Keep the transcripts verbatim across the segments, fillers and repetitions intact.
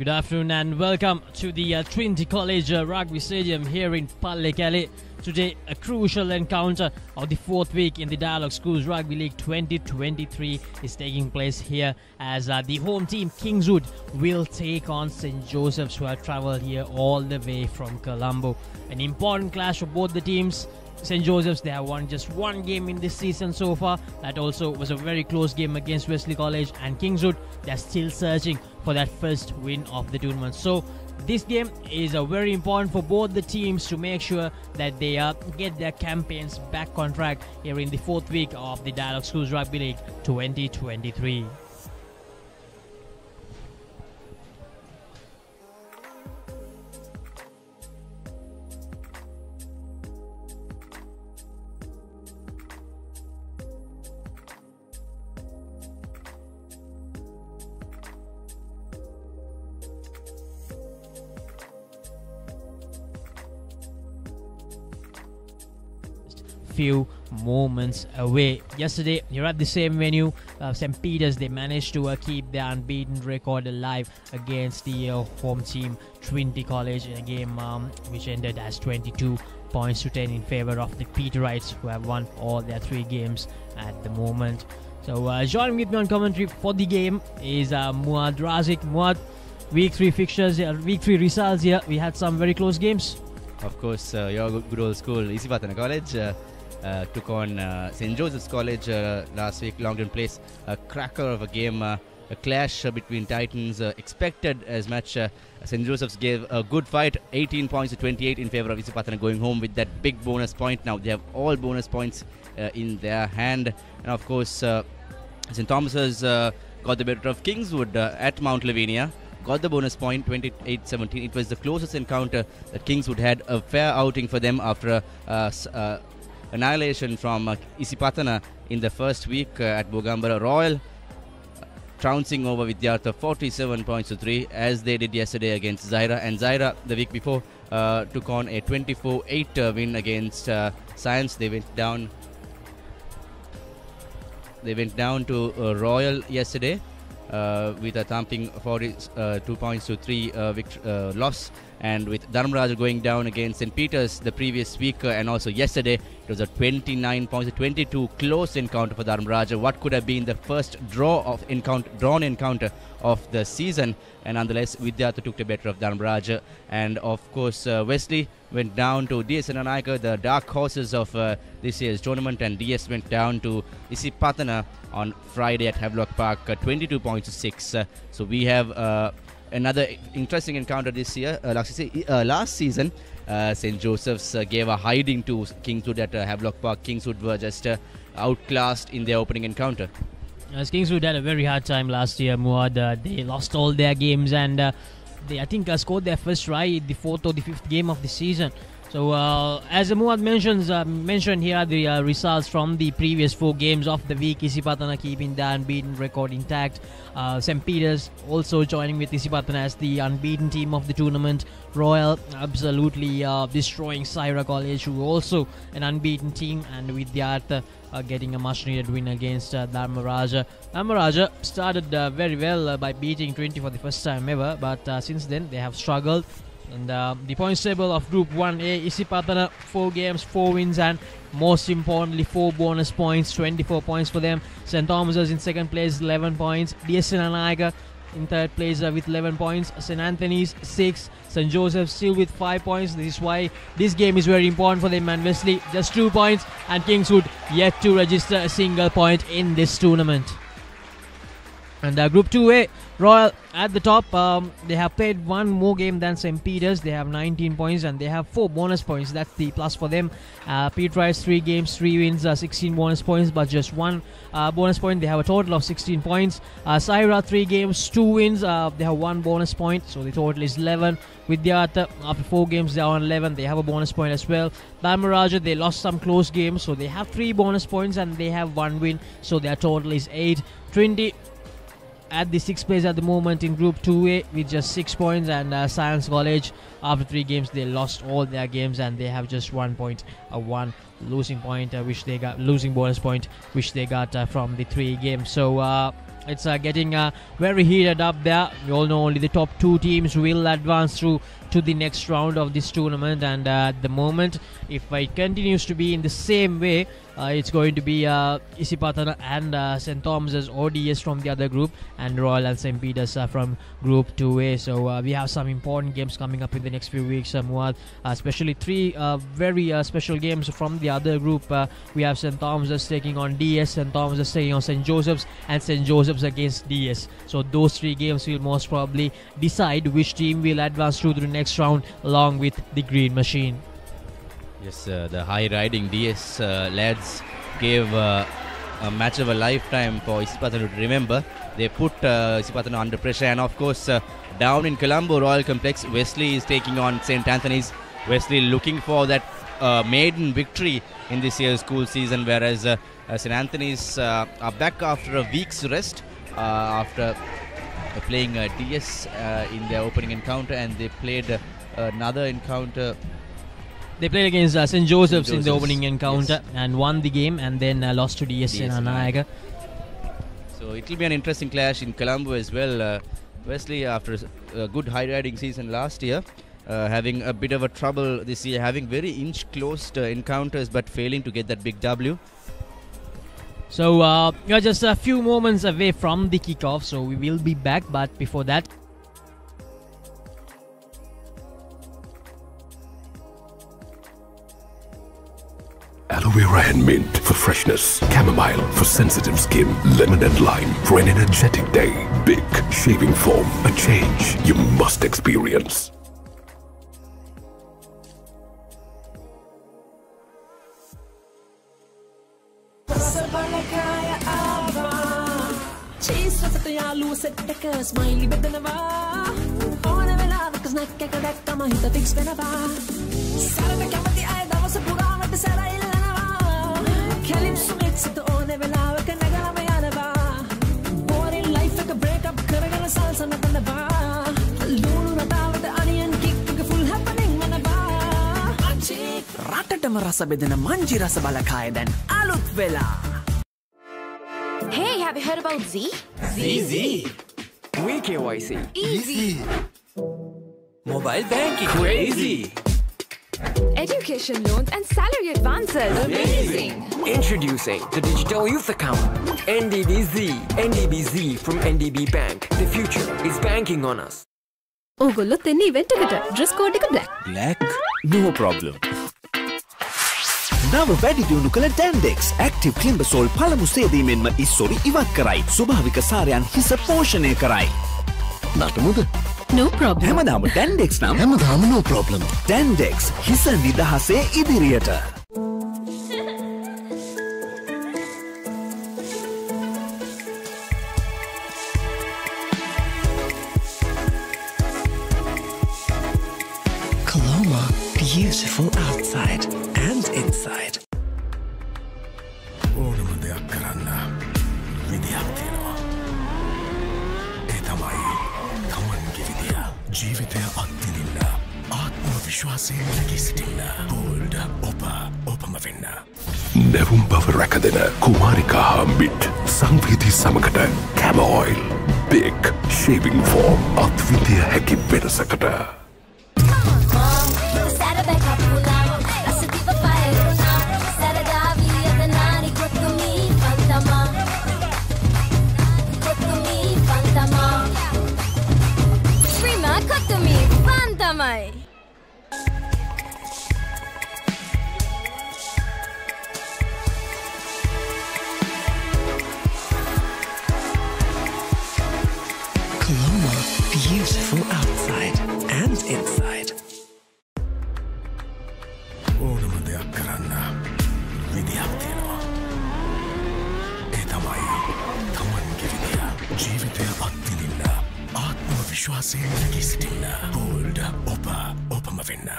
Good afternoon and welcome to the uh, Trinity College uh, Rugby Stadium here in Pallekele. Today, a crucial encounter of the fourth week in the Dialog Schools Rugby League twenty twenty-three is taking place here as uh, the home team Kingswood will take on Saint Joseph's, who have travelled here all the way from Colombo. An important clash for both the teams. Saint Joseph's, they have won just one game in this season so far. That also was a very close game against Wesley College, and Kingswood, they're still searching for that first win of the tournament. So this game is uh, very important for both the teams to make sure that they uh, get their campaigns back on track here in the fourth week of the Dialog Schools Rugby League twenty twenty-three. Few moments away. Yesterday, you're at the same venue, uh, Saint Peter's, they managed to uh, keep their unbeaten record alive against the uh, home team Trinity College in a game um, which ended as twenty-two points to ten in favour of the Peterites, who have won all their three games at the moment. So uh, joining with me on commentary for the game is uh, Mouad Razik. Mouad, week three fixtures, uh, week three results here. We had some very close games. Of course, uh, your good old school Isipatana College Uh, Uh, took on uh, Saint Joseph's College uh, last week, Longden Place. A cracker of a game, uh, a clash uh, between Titans. Uh, expected as much. Uh, Saint Joseph's gave a good fight, eighteen points to twenty-eight in favour of Isipatana, going home with that big bonus point. Now they have all bonus points uh, in their hand. And of course, uh, Saint Thomas's uh, got the better of Kingswood uh, at Mount Lavinia. Got the bonus point, twenty-eight seventeen. It was the closest encounter that Kingswood had. A fair outing for them after a uh, uh, annihilation from uh, Isipatana in the first week uh, at Bogambara. Royal uh, trouncing over Vidyartha forty-seven points to three, as they did yesterday against Zaira. And Zaira the week before uh, took on a twenty-four eight uh, win against uh, Science. They went down. They went down to uh, Royal yesterday uh, with a thumping forty-two points to three uh, uh, loss. And with Dharm Raja going down against Saint Peter's the previous week uh, and also yesterday, it was a twenty-nine points to twenty-two close encounter for Dharm Raja. What could have been the first draw of encounter, drawn encounter of the season, and nonetheless Vidyartha took the better of Dharm Raja. And of course uh, Wesley went down to D S and Eganaika, the dark horses of uh, this year's tournament, and D S went down to Isipatana on Friday at Havelock Park, uh, twenty-two points to six. Uh, so we have Uh, another interesting encounter this year. Uh, last, uh, last season, uh, Saint Joseph's uh, gave a hiding to Kingswood at uh, Havelock Park. Kingswood were just uh, outclassed in their opening encounter. As Kingswood had a very hard time last year, Mouad. Uh, they lost all their games, and uh, they, I think, uh, scored their first try in the fourth or the fifth game of the season. So, uh, as Mouad mentions, uh, mentioned here, the uh, results from the previous four games of the week. Isipatana keeping the unbeaten record intact. Uh, Saint Peter's also joining with Isipatana as the unbeaten team of the tournament. Royal absolutely uh, destroying Zaira College, who also an unbeaten team, and Vidyartha uh, getting a much-needed win against uh, Dharm Raja. Dharm Raja started uh, very well uh, by beating Trinity for the first time ever, but uh, since then they have struggled. And uh, the points table of Group one A, Isipatana, four games, four wins, and most importantly, four bonus points, twenty-four points for them. Saint Thomas is in second place, eleven points. D S Eganaika in third place uh, with eleven points. Saint Anthony's, six. Saint Joseph's still with five points. This is why this game is very important for them. And Wesley, just two points. And Kingswood yet to register a single point in this tournament. And uh, Group two A, Royal at the top. Um, they have played one more game than Saint Peter's. They have nineteen points and they have four bonus points. That's the plus for them. Uh, Peterites, three games, three wins, uh, sixteen bonus points, but just one uh, bonus point. They have a total of sixteen points. Uh, Zaira, three games, two wins. Uh, they have one bonus point, so the total is eleven. Vidyartha, after four games, they are on eleven. They have a bonus point as well. Dharm Raja, they lost some close games, so they have three bonus points and they have one win, so their total is eight. Trinity at the sixth place at the moment in Group two A with just six points, and uh, Science College, after three games, they lost all their games and they have just one point, a uh, one losing point uh, which they got losing bonus point which they got uh, from the three games. So uh, It's uh, getting uh, very heated up there. We all know only the top two teams will advance through to the next round of this tournament, and uh, at the moment, if it continues to be in the same way, uh, it's going to be uh, Isipatana and uh, Saint Thomas' or D S from the other group, and Royal and Saint Peter's uh, from Group two A. So uh, we have some important games coming up in the next few weeks, uh, Mouad, uh, especially three uh, very uh, special games from the other group. Uh, we have Saint Thomas' taking on D S, Saint Thomas' taking on Saint Joseph's, and Saint Joseph's against D S. So those three games will most probably decide which team will advance through the next next round along with the green machine. Yes, uh, the high riding D S uh, lads gave uh, a match of a lifetime for Isipatana to remember. They put uh, Isipatana under pressure, and of course uh, down in Colombo Royal Complex, Wesley is taking on Saint Anthony's. Wesley looking for that uh, maiden victory in this year's school season, whereas uh, uh, Saint Anthony's uh, are back after a week's rest uh, after Uh, playing uh, D S uh, in their opening encounter, and they played uh, another encounter. They played against uh, Saint Joseph's, Saint Joseph's in the opening encounter, yes, and won the game, and then uh, lost to D S, D S in Anayaga. So it will be an interesting clash in Colombo as well. Uh, Wesley, after a good high-riding season last year, uh, having a bit of a trouble this year, having very inch-closed uh, encounters but failing to get that big W. So uh, you're just a few moments away from the kickoff, so we will be back, but before that, aloe vera and mint for freshness, chamomile for sensitive skin, lemon and lime for an energetic day. Big shaving foam, a change you must experience. Hey, have you heard about Z? Z, Z. We K Y C. Easy. Mobile banking. Crazy. Education loans and salary advances. Amazing. Introducing the digital youth account. N D B Z. N D B Z from N D B Bank. The future is banking on us. Ogollo thenni event ekata dress code ekak black. Black? No problem. Now වැඩි දියුණු කළ Dandex Active Climbersoul පළමු සේදීමෙන්ම ඉස්සොරි ඉවත් කරයි. ස්වභාවික සාරයන් හිස පෝෂණය කරයි. නටමුද? No problem. හැමදාම Dandex නම් හැමදාම no problem. Dandex හිස නිදහසේ ඉදිරියට. Coloma, beautiful outside. Inside. ඕනම දෙයක් කරන්න විදියක් තියෙනවා. ඒ තමයි තමන්ගේ විදිය. ජීවිතය අත්විඳින්න, ආත්ම විශ්වාසයෙන් නැගී සිටින්න. Gold ඔබ ඔබම වෙන්න. නැවුම් බව රැකදෙන කුමාරිකා හම්බිට් සංවේදී සමකට Cam Oil Big Shaving Foam අත්විඳිය හැකි වෙනසකට. Tamai. Colombo, beautiful outside and inside. ඕනම දෙයක් කරන්න විදියක් තියෙනවා. ඒ තමයි තමන්ගේ විදිය. ජීවිතය අත්විඳින්න, ආත්ම විශ්වාසයෙන් නැගී සිටින්න. Opa, opa mavenna.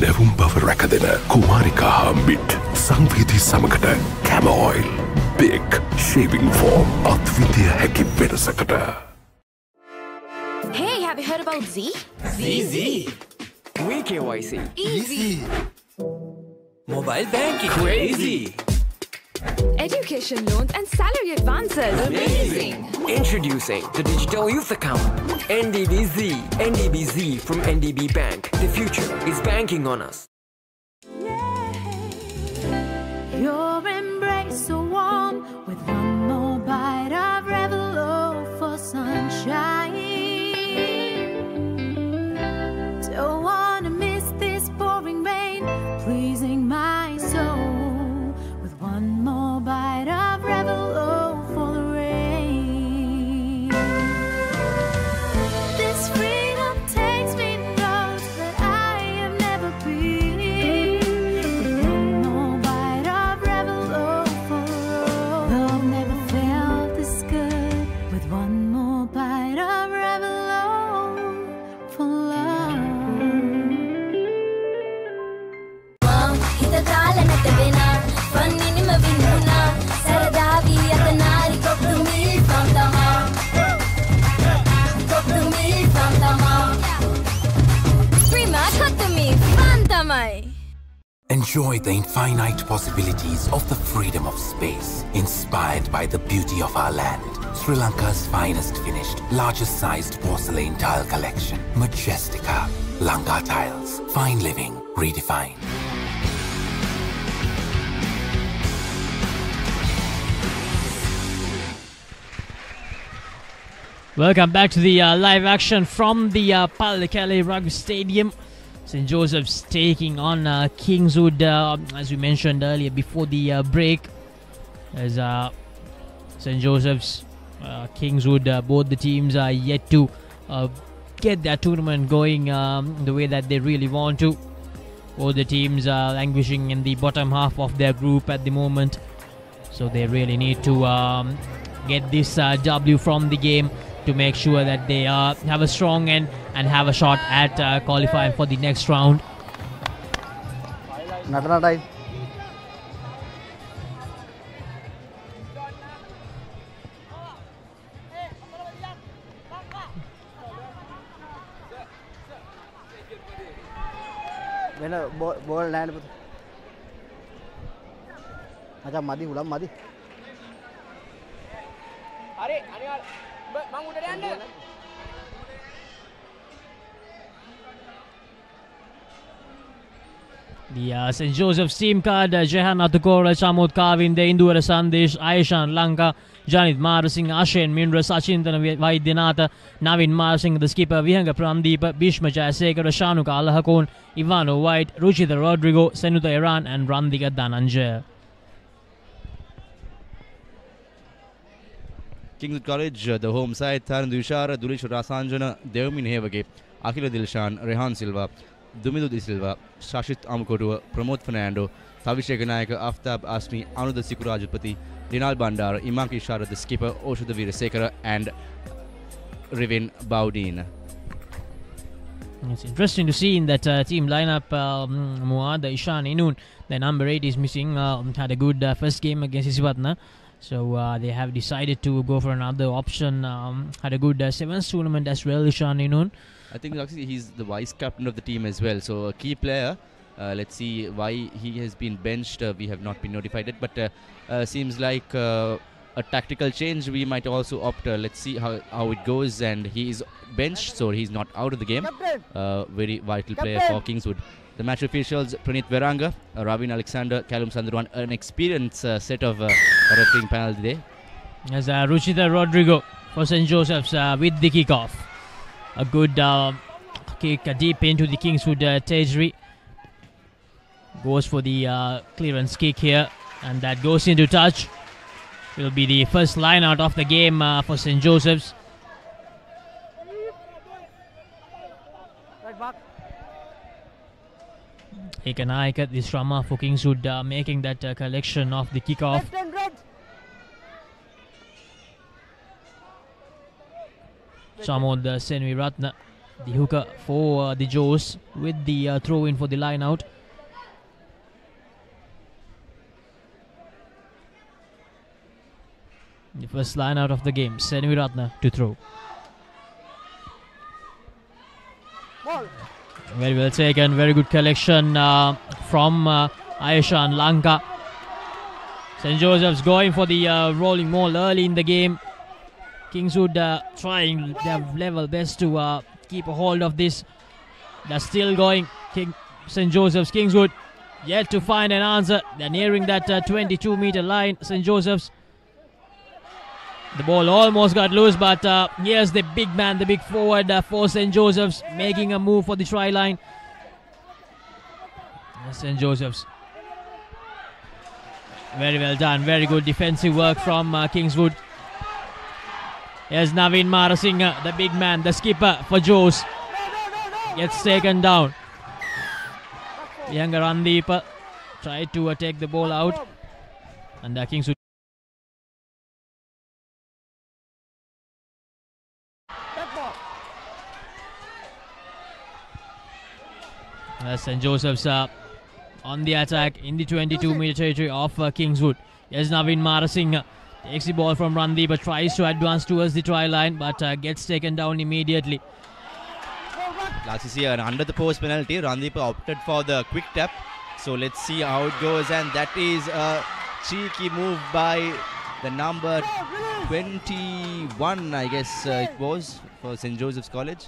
Nevum bav rakadena Kumarika Hambit Sangviti samakata Cam Oil Big Shaving Foam Athvidya heki verasakata. Hey, have you heard about Z? Z, Z. We K Y C. Easy. Mobile banking. Crazy. Education loans and salary advances. Amazing! Introducing the Digital Youth Account. N D B Z. N D B Z from N D B Bank. The future is banking on us. Yay. Your embrace so warm with one more bite of Revelo for sunshine. Don't wanna miss this pouring rain, pleasing my soul. One more bite of Revelo for the rain. This freedom takes me notes that I have never been. One more bite of Revelo for the road. Love never felt this good. With one more bite of Revelo for love. Mom, hit the call and at the winner. Enjoy the infinite possibilities of the freedom of space, inspired by the beauty of our land. Sri Lanka's finest finished, largest sized porcelain tile collection. Majestica, Lanka Tiles, fine living, redefined. Welcome back to the uh, live action from the uh, Pallekele Rugby Stadium. Saint Joseph's taking on uh, Kingswood, uh, as we mentioned earlier before the uh, break. As uh, Saint Joseph's, uh, Kingswood, uh, both the teams are yet to uh, get their tournament going um, the way that they really want to. Both the teams are languishing in the bottom half of their group at the moment. So they really need to um, get this uh, W from the game to make sure that they uh, have a strong end and have a shot at uh, qualifying for the next round. The uh, Saint Joseph's team card, Jehan Atukora, Chamud Kavinde, Indura Sandesh, Ayesha Lanka, Janit Marasinghe, Ashen Mindra, Sachinthana Waydenata, Naveen Marasinghe, the skipper, Vihanga Randeep, Bhishma Jayasekara, Shanuka Allahakon, Ivano White, Ruchita Rodrigo, Senuta Iran, and Randika Danamjaya. Kingswood College, the home side, Tharm Raja, Dulish Rasanjana, Devamin Hevage, Akhila Dilshan, Rehan Silva, Damindu De Silva, Shashit Amkotua, Pramod Fernando, Tavish Eganaika, Aftab Asmi, Anuda Sikurajapati, Dinal Bandara, Imanka Ishara, the skipper, Oshada Virasekara, and Rivin Baudin. It's interesting to see in that uh, team lineup, um, Mouad, Ishan Inun, the number eight is missing, uh, had a good uh, first game against Isipatana. So uh, they have decided to go for another option. Um, had a good uh, sevens tournament as well, Ishan Inun. I think actually he's the vice captain of the team as well. So a key player. Uh, let's see why he has been benched. Uh, we have not been notified yet, but uh, uh, seems like uh, a tactical change. We might also opt. Uh, let's see how how it goes. And he is benched, so he's not out of the game. Uh, very vital player for Kingswood. The match officials, Pranit Veranga, uh, Ravin Alexander, Callum Sandruan, an experienced uh, set of uh, refereeing panel today. As uh, Ruchita Rodrigo for Saint Joseph's uh, with the kickoff. A good uh, kick uh, deep into the Kingswood uh, territory. Goes for the uh, clearance kick here, and that goes into touch. Will be the first line out of the game uh, for Saint Joseph's. Eganaika, this Rama for Kingswood, uh, making that uh, collection of the kickoff. Samod uh, Senevi Ratna, the hooker for uh, the Joes, with the uh, throw in for the line out. The first line out of the game, Senevi Ratna to throw. Ball. Very well taken, very good collection uh, from uh, Ayesha Lanka. Saint Joseph's going for the uh, rolling maul early in the game. Kingswood uh, trying their level best to uh, keep a hold of this. They're still going. King Saint Joseph's, Kingswood yet to find an answer. They're nearing that twenty-two meter uh, line, Saint Joseph's. The ball almost got loose, but uh, here's the big man, the big forward uh, for Saint Joseph's, making a move for the try line. Saint Joseph's. Very well done. Very good defensive work from uh, Kingswood. Here's Naveen Marasinghe, the big man, the skipper for Jos. Gets taken down. Vihanga Randeep tried to uh, take the ball out. And uh, Kingswood. Uh, Saint Joseph's uh, on the attack in the twenty-two meter territory of uh, Kingswood. Yes, Naveen Marasinghe takes the ball from Randeep but tries to advance towards the try line, but uh, gets taken down immediately. Last you see an under the post penalty. Randeep opted for the quick tap. So let's see how it goes, and that is a cheeky move by the number twenty-one, I guess uh, it was, for Saint Joseph's College.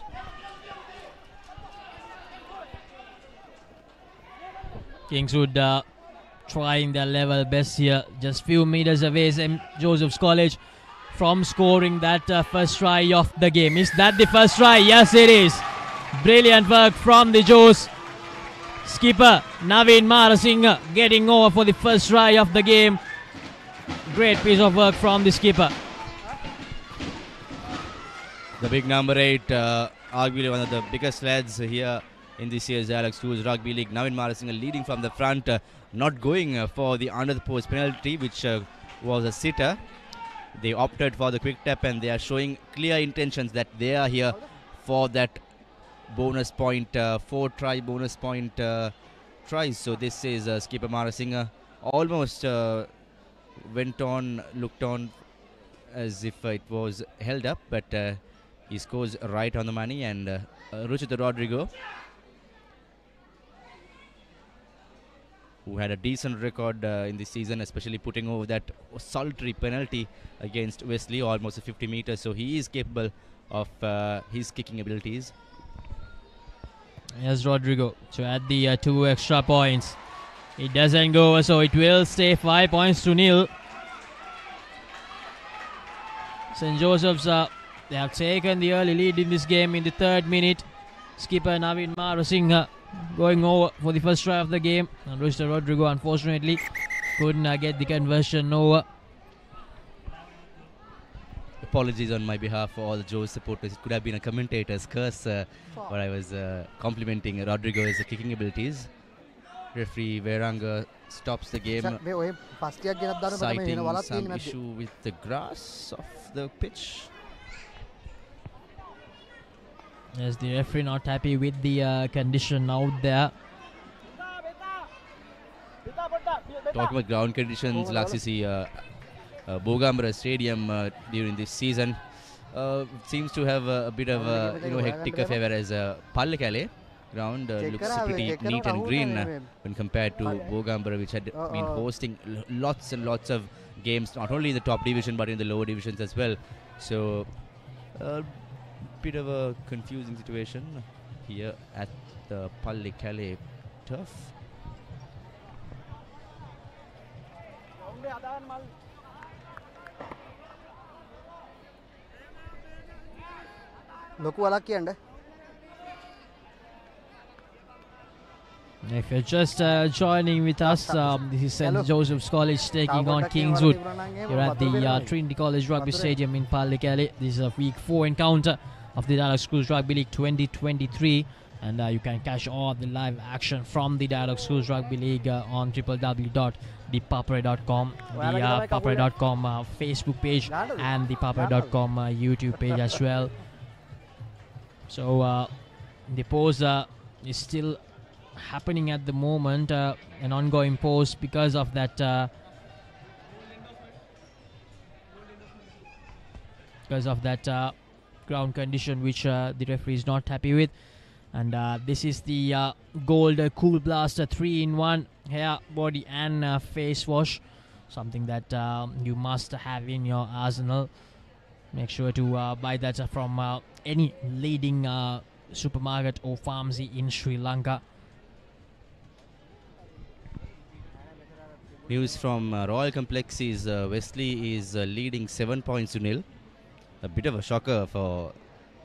Kingswood uh, trying their level best here. Just few meters away, Saint Joseph's College from scoring that uh, first try of the game. Is that the first try? Yes, it is. Brilliant work from the Jos. Skipper Naveen Marasinghe getting over for the first try of the game. Great piece of work from the skipper. The big number eight, uh, arguably one of the biggest lads here in this year's Dialog Schools Rugby League. Naveen Marasinghe leading from the front, uh, not going uh, for the under the post penalty, which uh, was a sitter. They opted for the quick tap, and they are showing clear intentions that they are here for that bonus point, uh, four try bonus point uh, tries. So this is uh, skipper Marasinghe almost uh, went on, looked on as if uh, it was held up, but uh, he scores right on the money. And uh, uh, Ruchita Rodrigo, who had a decent record uh, in this season, especially putting over that solitary penalty against Wesley, almost fifty meters. So he is capable of uh, his kicking abilities. Yes, Rodrigo to add the uh, two extra points. It doesn't go, so it will stay five points to nil. Saint Joseph's, uh, they have taken the early lead in this game in the third minute. Skipper Naveen Marasinghe going over for the first try of the game, and Ruchita Rodrigo unfortunately couldn't uh, get the conversion over. Apologies on my behalf for all the Jos supporters. It could have been a commentator's curse uh, where I was uh, complimenting Rodrigo's kicking abilities. Referee Weiranga stops the game, citing some issue with the grass of the pitch. Yes, the referee not happy with the uh, condition out there. Talking about ground conditions, last you see uh, uh, Bogambara Stadium uh, during this season uh, seems to have uh, a bit of uh, you know hectic affair, whereas uh, Pallekele ground uh, looks pretty neat and green uh, when compared to Bogambara, which had been hosting lots and lots of games, not only in the top division but in the lower divisions as well. So. Uh, Bit of a confusing situation here at the Pallekele turf. If you're just uh, joining with us, um, this is Saint Joseph's College taking on Kingswood. You're at the uh, Trinity College Rugby Stadium in Pallekele. This is a week four encounter of the Dialog Schools Rugby League twenty twenty-three, and uh, you can catch all the live action from the Dialog Schools Rugby League uh, on w w w dot the papare dot com, the uh, papare dot com uh, Facebook page, and the papare dot com uh, YouTube page as well. So uh, the pause uh, is still happening at the moment, uh, an ongoing pause because of that uh, because of that uh, ground condition which uh, the referee is not happy with. And uh, this is the uh, gold uh, cool blaster three in one hair, body and uh, face wash something that uh, you must have in your arsenal. Make sure to uh, buy that from uh, any leading uh, supermarket or pharmacy in Sri Lanka. News from uh, Royal Complex is uh, Wesley is uh, leading seven points to nil. A bit of a shocker for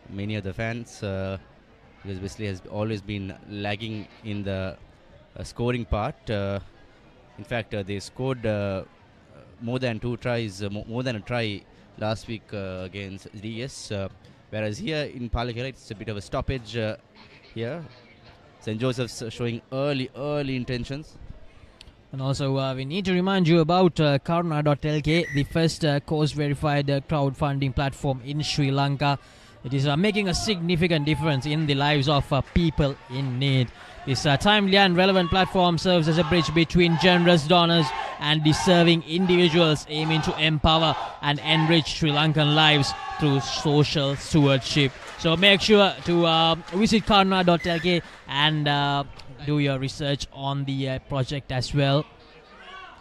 many of the fans uh, because Wesley has always been lagging in the uh, scoring part. Uh, in fact, uh, they scored uh, more than two tries, uh, more than a try last week uh, against D S. Uh, whereas here in Pallekele, it's a bit of a stoppage uh, here. Saint Joseph's showing early, early intentions. And also, uh, we need to remind you about uh, Karuna dot L K, the first uh, course-verified uh, crowdfunding platform in Sri Lanka. It is uh, making a significant difference in the lives of uh, people in need. This uh, timely and relevant platform serves as a bridge between generous donors and deserving individuals, aiming to empower and enrich Sri Lankan lives through social stewardship. So make sure to uh, visit Karuna dot L K and uh, do your research on the uh, project as well.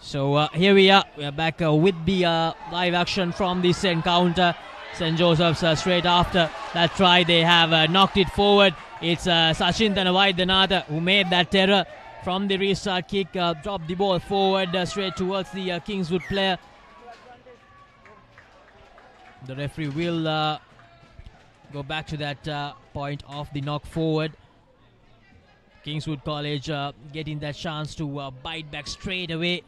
So uh, here we are. We are back uh, with the uh, live action from this encounter. Saint Joseph's uh, straight after that try, they have uh, knocked it forward. It's uh, Sachinthana Waydenata who made that terror from the restart kick, uh, dropped the ball forward uh, straight towards the uh, Kingswood player. The referee will uh, go back to that uh, point of the knock forward. Kingswood College uh, getting that chance to uh, bite back straight away.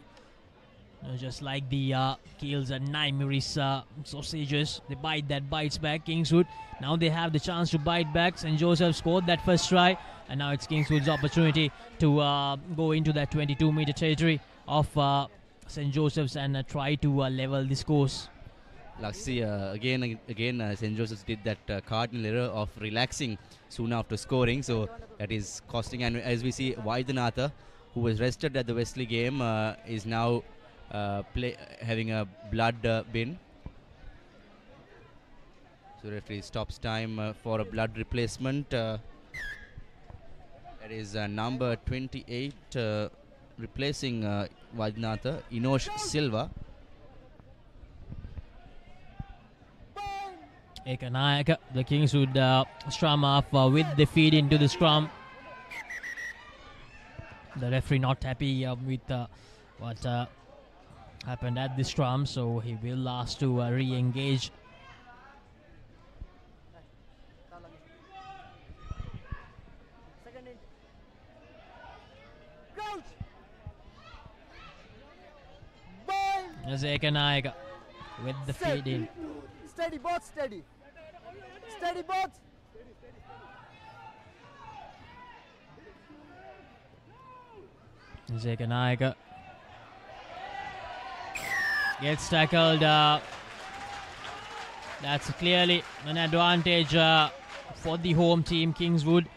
No, just like the uh, Keels and Naimiris uh, sausages, they bite that bites back. Kingswood, now they have the chance to bite back. Saint Joseph scored that first try, and now it's Kingswood's opportunity to uh, go into that twenty-two meter territory of uh, Saint Joseph's and uh, try to uh, level this course. Laxi, uh, again, again, uh, Saint Joseph's did that uh, cardinal error of relaxing soon after scoring, so that is costing. And as we see, Waidenatha, who was rested at the Wesley game, uh, is now Uh, play, uh, having a blood uh, bin. So referee stops time uh, for a blood replacement. Uh, that is uh, number twenty-eight uh, replacing uh, Waidenatha, Inosh Silva. Eganaika, the Kings would uh, strum off uh, with the feed into the scrum. The referee not happy uh, with uh, what uh, happened at this scrum, so he will ask to uh, re-engage. Eganaika with the feed in. Steady both, steady. Steady both. Eganaika gets tackled. Uh, that's clearly an advantage uh, for the home team, Kingswood.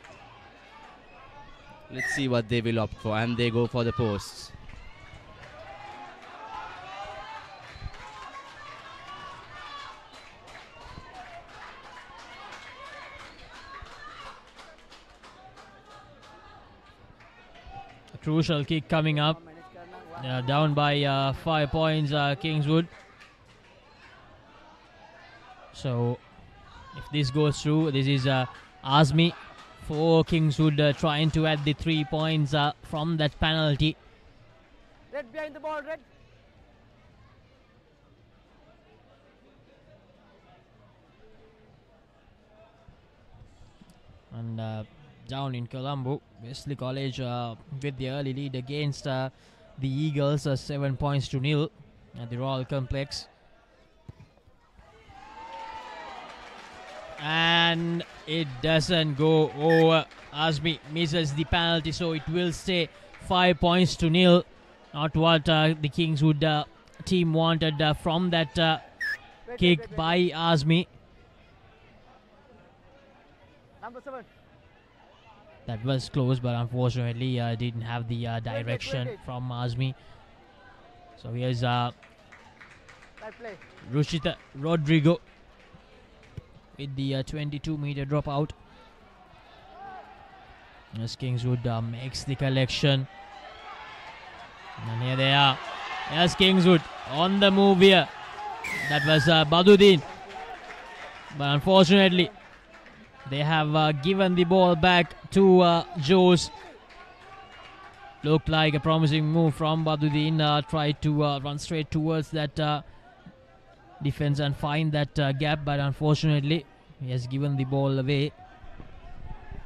Let's see what they will opt for, and they go for the posts. A crucial kick coming up. Uh, down by uh, five points, uh, Kingswood. So, if this goes through, this is uh, Asmi for Kingswood uh, trying to add the three points uh, from that penalty. Red behind the ball, red. And uh, down in Colombo, Wesley College uh, with the early lead against Uh, the Eagles are seven points to nil at the Royal Complex. And it doesn't go over. Asmi misses the penalty, so it will stay five points to nil. Not what uh, the Kingswood uh, team wanted uh, from that uh, wait, kick wait, wait, by wait. Asmi. Number seven. That was close, but unfortunately uh, didn't have the uh, direction wait, wait, wait, wait. from Asmi. So here's uh, Ruchita Rodrigo with the uh, twenty-two meter dropout. Yes, Kingswood uh, makes the collection. And here they are. Yes, Kingswood on the move here. That was uh, Baduddin. But unfortunately, they have uh, given the ball back to uh, Jose. Looked like a promising move from Baduddin. Uh, tried to uh, run straight towards that uh, defense and find that uh, gap, but unfortunately, he has given the ball away.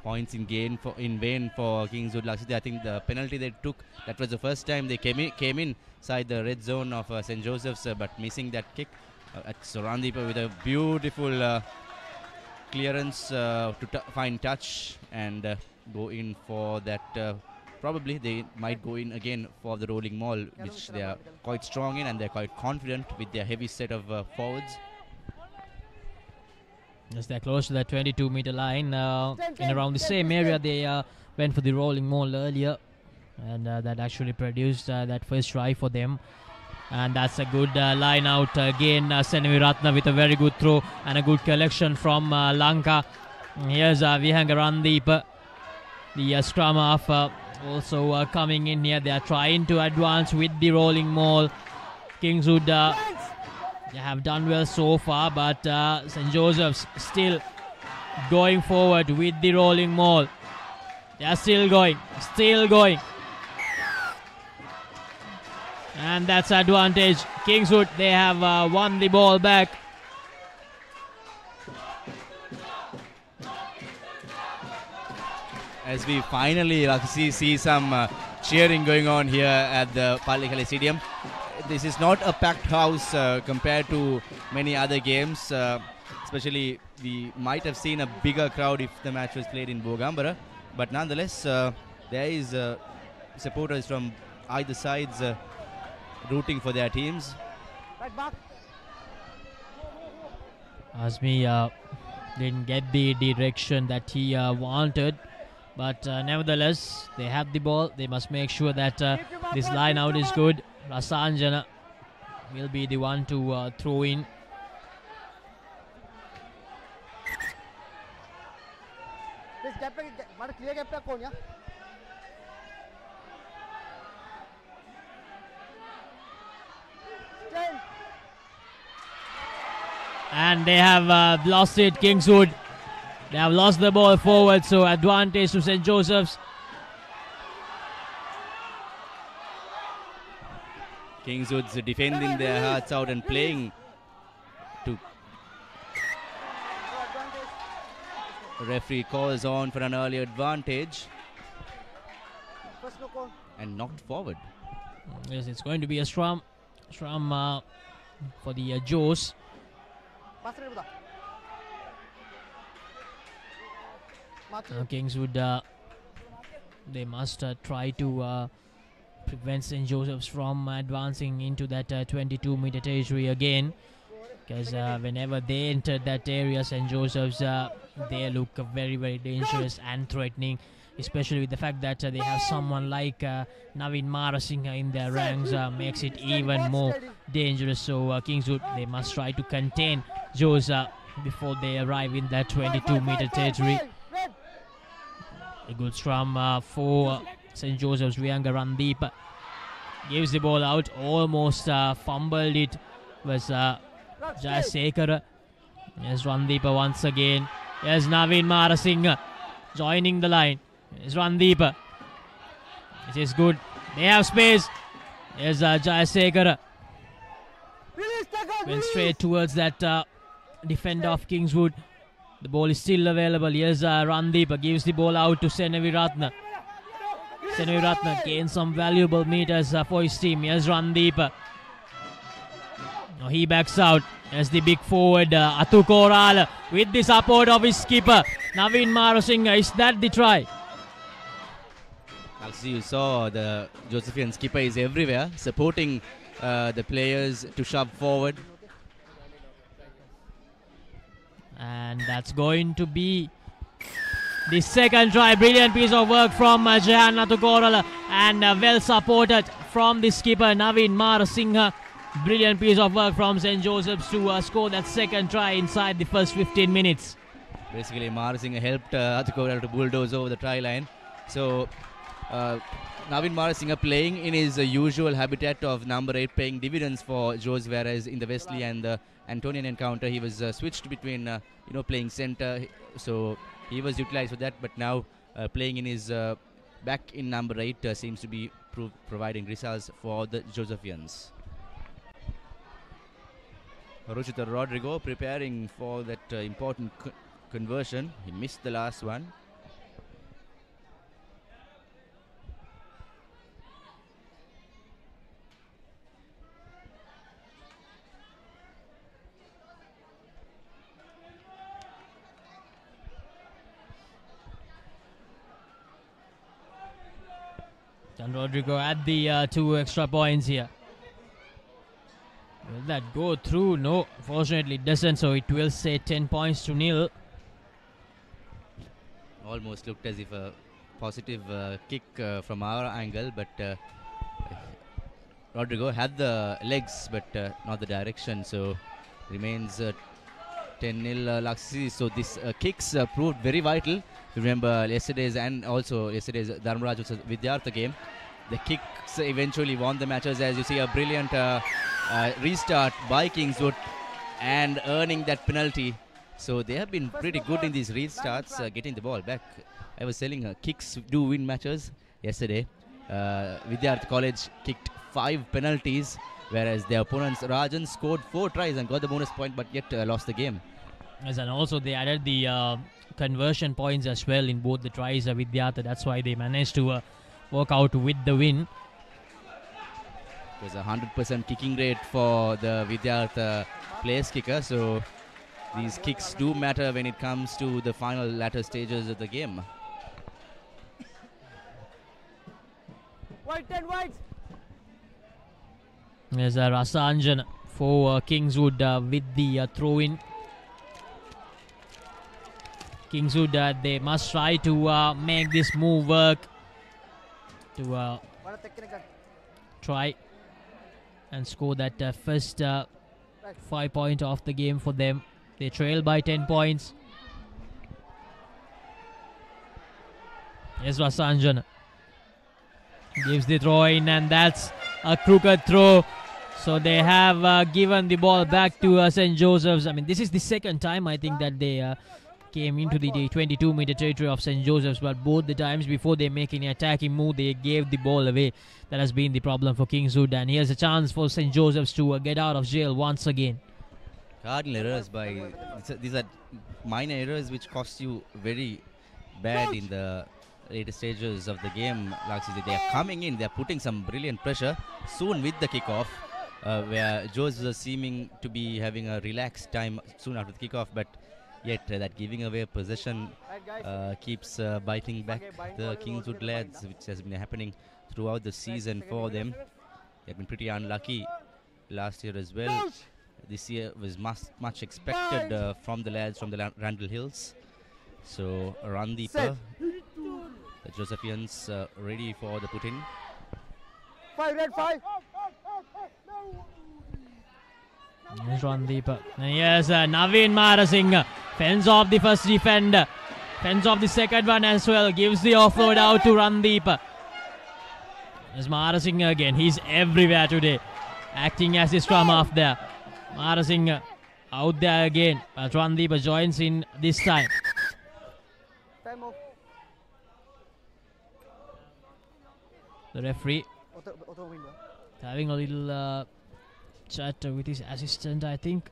Points in gain for in vain for Kingswood. Lakshita, I think the penalty they took, that was the first time they came in, came inside the red zone of uh, Saint Joseph's, uh, but missing that kick. Uh, at Sorandipa with a beautiful uh, clearance uh, to t find touch and uh, go in for that. Uh, probably they might go in again for the rolling maul, which they are quite strong in, and they're quite confident with their heavy set of uh, forwards. Yes, they're close to that twenty-two meter line, uh, and around the same area they uh, went for the rolling maul earlier, and uh, that actually produced uh, that first try for them. And that's a good uh, line out again. uh, Senevi Ratna with a very good throw and a good collection from uh, Lanka. Here's uh, Vihanga Randeep, the uh, scrum half, uh, also uh, coming in here. They are trying to advance with the rolling maul. Kingswood uh, they have done well so far, but uh, Saint Joseph's still going forward with the rolling maul. They are still going, still going. And that's advantage. Kingswood, they have uh, won the ball back. As we finally uh, see, see some uh, cheering going on here at the Pallekele Stadium. This is not a packed house uh, compared to many other games. Uh, especially, we might have seen a bigger crowd if the match was played in Bogambara. But nonetheless, uh, there is uh, supporters from either sides uh, rooting for their teams. Asmi uh, didn't get the direction that he uh, wanted. But uh, nevertheless, they have the ball. They must make sure that uh, this line out is good. Rasanjana will be the one to uh, throw in. And they have uh, lost it, Kingswood. They have lost the ball forward, so advantage to Saint Joseph's. Kingswood's defending their hearts out and playing to. Referee calls on for an early advantage. And knocked forward. Yes, it's going to be a scrum. Scrum uh, for the uh, Joes. Uh, Kingswood, uh, they must uh, try to uh, prevent Saint Joseph's from advancing into that uh, twenty-two meter territory again, because uh, whenever they enter that area, Saint Joseph's, uh, they look uh, very, very dangerous and threatening, especially with the fact that uh, they have someone like uh, Naveen Marasinghe in their ranks. Uh, makes it even more dangerous. So uh, Kingswood, they must try to contain Joes uh, before they arrive in that twenty-two meter territory. A good scrum uh, for uh, Saint Joseph's. Vihanga Randeep uh, gives the ball out, almost uh, fumbled it. Was uh, Jayasekara. Yes, Randeep once again. Yes, Naveen Marasinghe joining the line. Yes, Randeep. It is good. They have space. Yes, uh, Jayasekara. Went straight towards that uh, defender of Kingswood. The ball is still available. Here's uh, Randeep gives the ball out to Senevi Ratna. Senevi Ratna gains some valuable meters uh, for his team. Here's Randeep. Now he backs out. As the big forward uh, Atu Koral with the support of his skipper Naveen Marasinghe. Is that the try? Actually, you saw the Josephian skipper is everywhere, supporting uh, the players to shove forward. And that's going to be the second try. Brilliant piece of work from uh, Jehan Natukorala, and uh, well supported from the skipper Naveen Marasinghe. Brilliant piece of work from Saint Joseph's to uh, score that second try inside the first fifteen minutes. Basically, Marasinghe helped uh, Natukorala to bulldoze over the try line. So, uh, Naveen Marasinghe playing in his uh, usual habitat of number eight, paying dividends for Jose, whereas in the Wesley and the Antonian encounter he was uh, switched between uh, you know playing centre, so he was utilised for that, but now uh, playing in his uh, back in number eight uh, seems to be pro providing results for the Josephians. Ruchita Rodrigo preparing for that uh, important co conversion. He missed the last one. And Rodrigo at the uh, two extra points here. Will that go through? No, fortunately it doesn't, so it will say ten points to nil. Almost looked as if a positive uh, kick uh, from our angle, but uh, Rodrigo had the legs but uh, not the direction, so remains ten nil uh, Laxi. So this uh, kicks uh, proved very vital. Remember yesterday's and also yesterday's Dharm Raja Vidyartha game. The kicks eventually won the matches, as you see a brilliant uh, uh, restart by Kingswood and earning that penalty. So they have been pretty good in these restarts, uh, getting the ball back. I was telling uh, kicks do win matches. Yesterday, uh, Vidyartha College kicked five penalties, whereas their opponents Rajan scored four tries and got the bonus point, but yet uh, lost the game. Yes, and also they added the uh, conversion points as well in both the tries of Vidyartha. That's why they managed to Uh, work out with the win. There's a one hundred percent kicking rate for the Vidyartha place kicker, so these kicks do matter when it comes to the final latter stages of the game. White and white. There's a Rasanjan for uh, Kingswood uh, with the uh, throw-in. Kingswood, uh, they must try to uh, make this move work. To uh, try and score that uh, first uh, five point of the game for them. They trail by ten points. Yes, Rasanjan gives the throw in, and that's a crooked throw. So they have uh, given the ball back to uh, Saint Joseph's. I mean, this is the second time I think that they Uh, came into the twenty-two meter territory of Saint Joseph's, but both the times before they make any attacking move, they gave the ball away. That has been the problem for Kingswood, and here's a chance for Saint Joseph's to uh, get out of jail once again. Cardinal errors by, these are minor errors which cost you very bad in the later stages of the game. They are coming in, they are putting some brilliant pressure soon with the kickoff, uh, where Joseph's are seeming to be having a relaxed time soon after the kickoff, but yet uh, that giving away possession uh, keeps uh, biting back the Kingswood lads, which has been happening throughout the season for them. They've been pretty unlucky last year as well. This year was much, much expected uh, from the lads from the La Randall Hills. So Randeepa, the Josephians uh, ready for the put-in. Five red five. Randeepa. Yes, uh, Naveen Marasinghe fends off the first defender, fends off the second one as well, gives the offload out to Randeepa. There's Marasinghe again, he's everywhere today, acting as the scrum half there. Marasinghe out there again, but Randeepa joins in this time. The referee having a little Uh, chat uh, with his assistant, I think.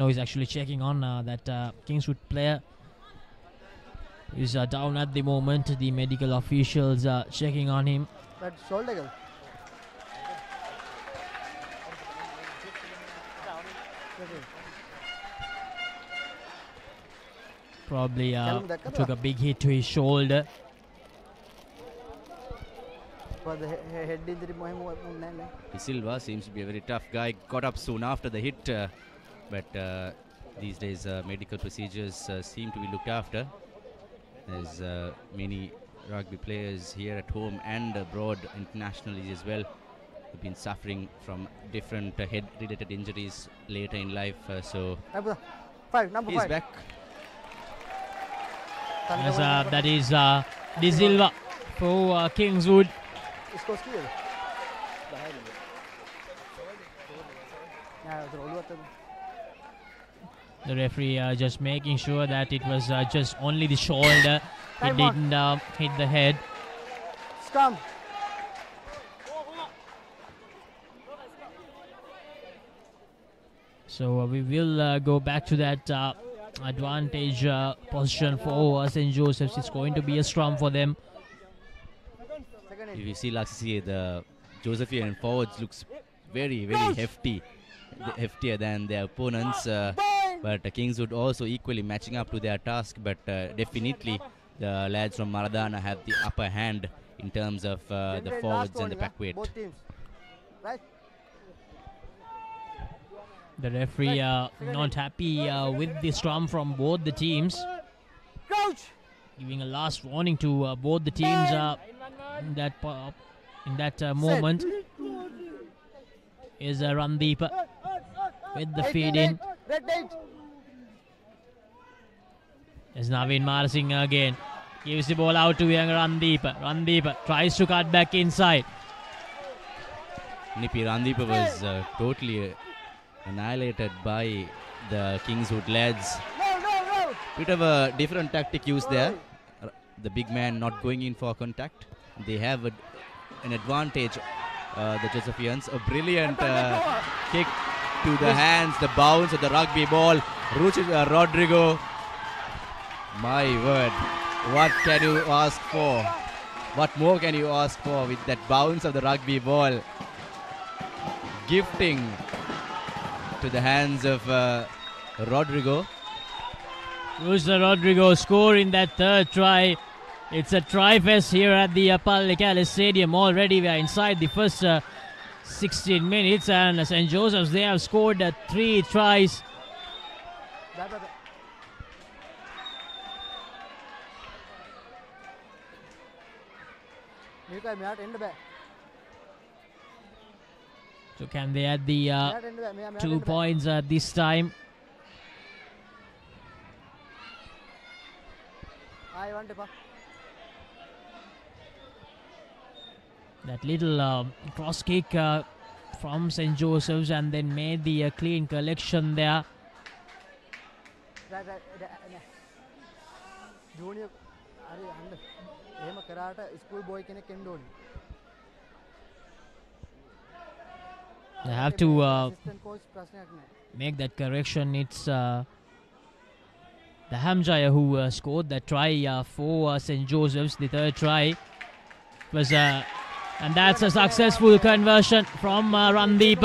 No, he's actually checking on uh, that uh, Kingswood player is uh, down at the moment. The medical officials are uh, checking on him. Probably uh, took a big hit to his shoulder. De Silva seems to be a very tough guy. Got up soon after the hit, uh, but uh, these days uh, medical procedures uh, seem to be looked after. There's uh, many rugby players here at home and abroad internationally as well who've been suffering from different uh, head-related injuries later in life. Uh, so five, number he's five. back. Yes, uh, that is uh, De Silva for uh, Kingswood. इसको उसकी दे दो बाहर दे दो यार role हुआ था. The referee uh, just making sure that it was uh, just only the shoulder. It didn't uh, hit the head. Scrum. So uh, we will uh, go back to that uh, advantage uh, position for uh, Saint Joseph's. It's going to be a scrum for them. If you see Laksisi, the Josephian forwards looks very, very hefty, heftier than their opponents. Uh, But uh, Kingswood also equally matching up to their task, but uh, definitely the lads from Maradana have the upper hand in terms of uh, the forwards and the pack weight. The referee uh, not happy uh, with the scrum from both the teams, giving a last warning to uh, both the teams uh, in that, uh, in that uh, moment. Is uh, Randeep with the feed in. It's Naveen Marasinghe again. Gives the ball out to young Randeep. Randeep tries to cut back inside. Nipi Randeep was uh, totally uh, annihilated by the Kingswood lads. No, no, no. Bit of a different tactic used there. The big man not going in for contact. They have a, an advantage, uh, the Josephians. A brilliant uh, kick to the hands, the bounce of the rugby ball. Ruchita Rodrigo. My word, what can you ask for? What more can you ask for with that bounce of the rugby ball? Gifting to the hands of uh, Rodrigo. Ruchita Rodrigo scoring that third try. It's a try fest here at the uh, Pallekele Stadium. Already we are inside the first uh, sixteen minutes, and uh, Saint Joseph's, they have scored uh, three tries. So can they add the uh, two points uh, this time? That little uh, cross kick uh, from Saint Joseph's, and then made the uh, clean collection there. They have to uh, make that correction. It's uh, Dharm Raja who uh, scored that try uh, for uh, Saint Joseph's, the third try. Was uh, And that's a successful conversion from uh, Randeep.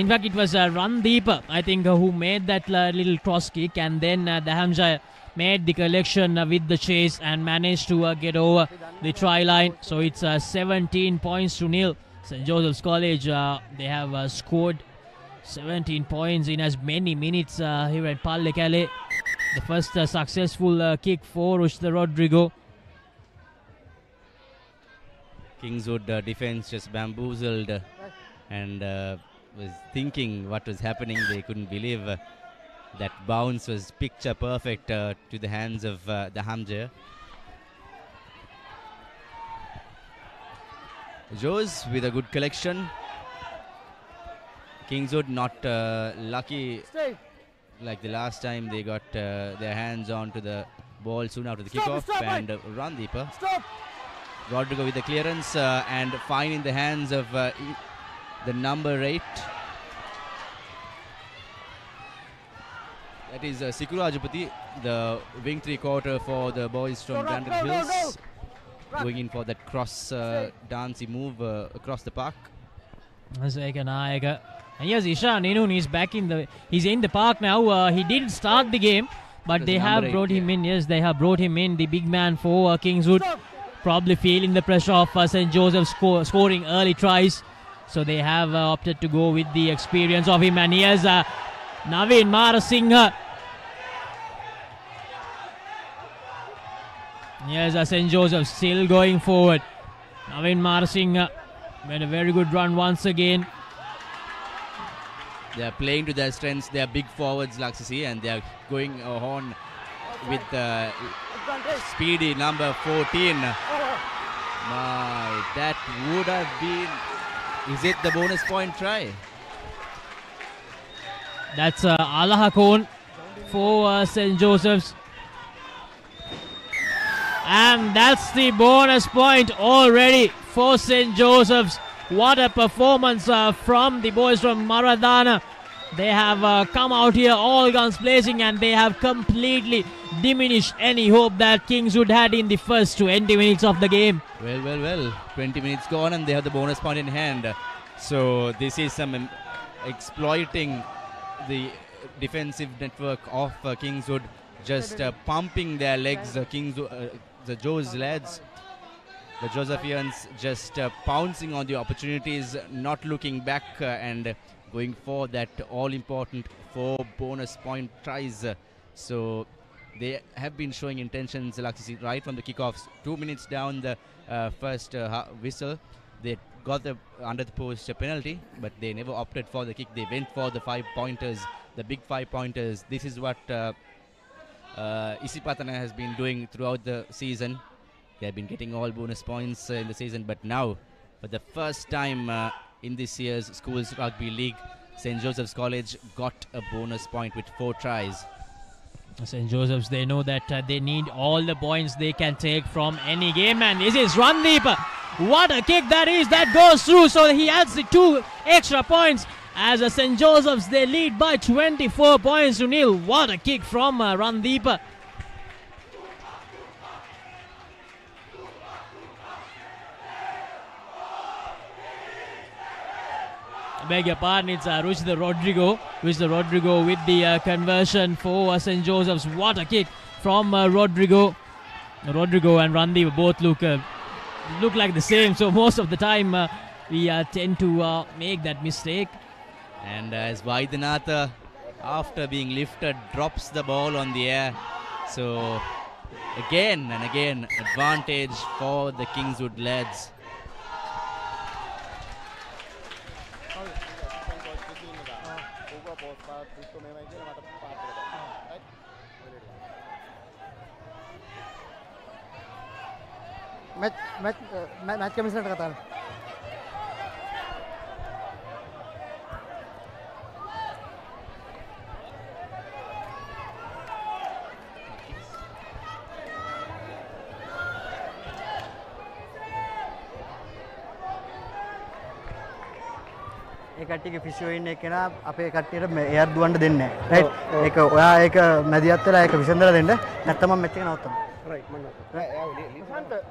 In fact, it was uh, Randeep, I think, uh, who made that uh, little cross kick, and then uh, Dharm Raja made the collection uh, with the chase and managed to uh, get over the try line. So it's uh, seventeen points to nil. Saint Joseph's College, uh, they have uh, scored seventeen points in as many minutes uh, here at Pallekele. The first uh, successful uh, kick for Ruchita Rodrigo. Kingswood uh, defense just bamboozled uh, and uh, was thinking what was happening. They couldn't believe uh, that bounce was picture perfect uh, to the hands of uh, the Hamja. Joes with a good collection. Kingswood not uh, lucky. Stay. Like the last time, they got uh, their hands on to the ball soon after the stop, kickoff. Stop, and uh, Randeep. Rodrigo with the clearance uh, and fine in the hands of uh, the number eight. That is uh, Sikura Ajapati, the wing three quarter for the boys from Brandon so Hills. Go, go, go. Going in for that cross uh, dancey move uh, across the park. That's Eganaika. And yes, Ishan Inun is back in the, he's in the park now. Uh, he didn't start the game, but they have brought him in. Yes, they have brought him in, the big man for uh, Kingswood. Probably feeling the pressure of uh, Saint Joseph sco scoring early tries. So they have uh, opted to go with the experience of him. And here's uh, Naveen Marasinghe. Yes, uh, Saint Joseph still going forward. Naveen Marasinghe made a very good run once again. They are playing to their strengths. They are big forwards, Laksisi, and they are going a horn with the uh, speedy number fourteen. My, that would have been... Is it the bonus point try? That's uh, Ala Hakoon for uh, Saint Joseph's. And that's the bonus point already for Saint Joseph's. What a performance uh, from the boys from Maradana. They have uh, come out here all guns blazing, and they have completely diminished any hope that Kingswood had in the first twenty minutes of the game. Well, well, well. twenty minutes gone and they have the bonus point in hand. So this is some exploiting the defensive network of uh, Kingswood, just uh, pumping their legs. Uh, Kingswood, uh, the Joes lads, the Josephians, just uh, pouncing on the opportunities, not looking back, uh, and going for that all-important four bonus point tries. So they have been showing intentions, Laksisi, right from the kickoffs. Two minutes down the uh, first uh, whistle, they got the under the post penalty, but they never opted for the kick. They went for the five pointers, the big five pointers. This is what uh, uh, Isipatana has been doing throughout the season. They have been getting all bonus points uh, in the season, but now for the first time uh, in this year's Schools Rugby League, Saint Joseph's College got a bonus point with four tries. Saint Joseph's, they know that uh, they need all the points they can take from any game. And this is Randeep. What a kick that is. That goes through. So he adds the two extra points. As uh, Saint Joseph's, they lead by twenty-four points to nil. What a kick from uh, Randeep. Beg your pardon, it's uh, Ruchita Rodrigo. Ruchita Rodrigo with the uh, conversion for uh, Saint Joseph's. What a kick from uh, Rodrigo. Rodrigo and Randeep both look uh, look like the same, so most of the time uh, we uh, tend to uh, make that mistake. And uh, as Waidenata, after being lifted, drops the ball on the air. So again and again, advantage for the Kingswood lads. Match, match, uh, match, match commissioner Qatar. एक आटी के फिशो ही ने किना आपे एक आटी रब यार दुआंड दिन ने राइट एक वह एक मैदियात्तला एक विशंदरा दिन ने नत्तमा मैच के ना होता राइट मन्ना right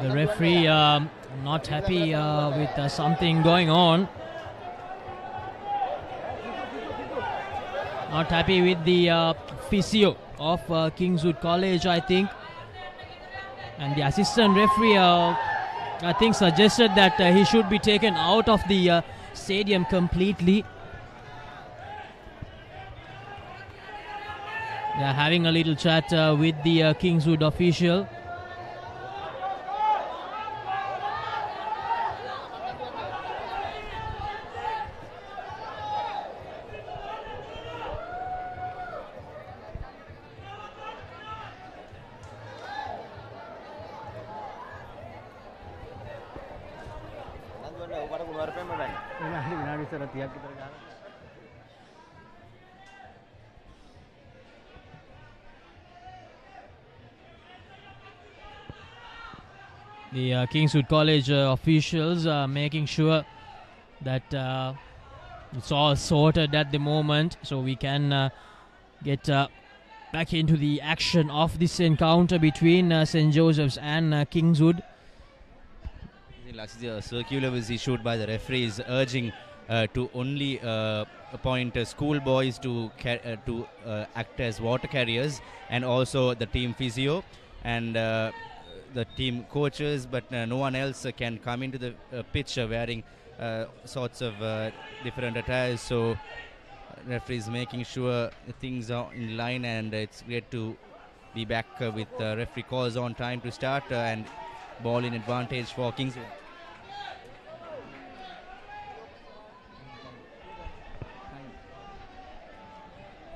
The referee um, not happy uh, with uh, something going on. Not happy with the uh, physio of uh, Kingswood College, I think. And the assistant referee, uh, I think, suggested that uh, he should be taken out of the uh, stadium completely. They're having a little chat uh, with the uh, Kingswood official. The uh, Kingswood College uh, officials are uh, making sure that uh, it's all sorted at the moment, so we can uh, get uh, back into the action of this encounter between uh, Saint Joseph's and uh, Kingswood. The circular was issued by the referees urging uh, to only uh, appoint uh, schoolboys to, uh, to uh, act as water carriers, and also the team physio and uh, the team coaches, but uh, no one else uh, can come into the uh, pitch uh, wearing uh, sorts of uh, different attires. So uh, referees making sure things are in line, and uh, it's great to be back uh, with uh, referee calls on time to start, uh, and ball in advantage for Kingswood.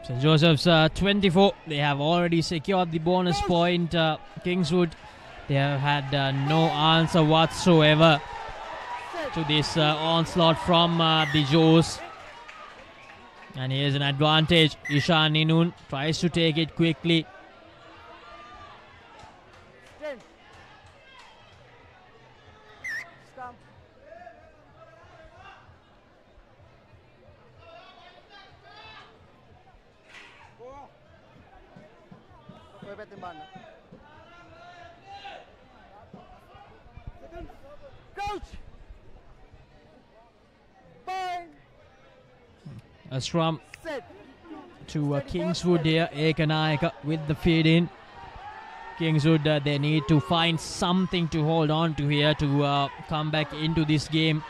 Saint Joseph's uh, twenty-four. They have already secured the bonus point. Uh, Kingswood, they have had uh, no answer whatsoever to this uh, onslaught from uh, the Joes. And here's an advantage. Ishan Inun tries to take it quickly. Coach. A scrum to uh, Kingswood here. Eganaika with the feed in. Kingswood, uh, they need to find something to hold on to here to uh, come back into this game.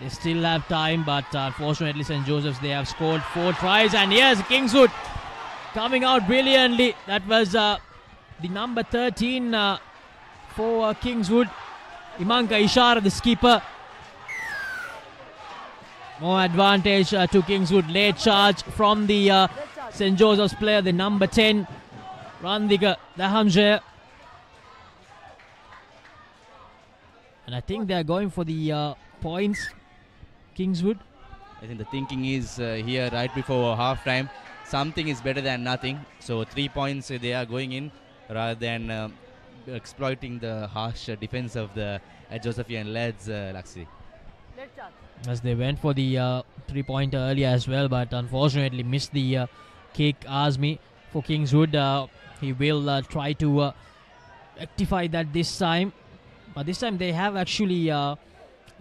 They still have time, but uh, fortunately Saint Joseph's, they have scored four tries. And yes, Kingswood coming out brilliantly. That was uh, the number thirteen uh, for uh, Kingswood. Imanka Ishara, the skipper. More advantage uh, to Kingswood. Late charge from the uh, Saint Joseph's player, the number ten, Randika Danamjaya. And I think they are going for the uh, points, Kingswood. I think the thinking is uh, here right before half time, something is better than nothing. So three points uh, they are going in rather than uh, exploiting the harsh uh, defense of the uh, Josephian lads, uh, Laxi. As they went for the uh, three-pointer earlier as well, but unfortunately missed the uh, kick. Asmi for Kingswood. Uh, he will uh, try to uh, rectify that this time. But this time they have actually uh,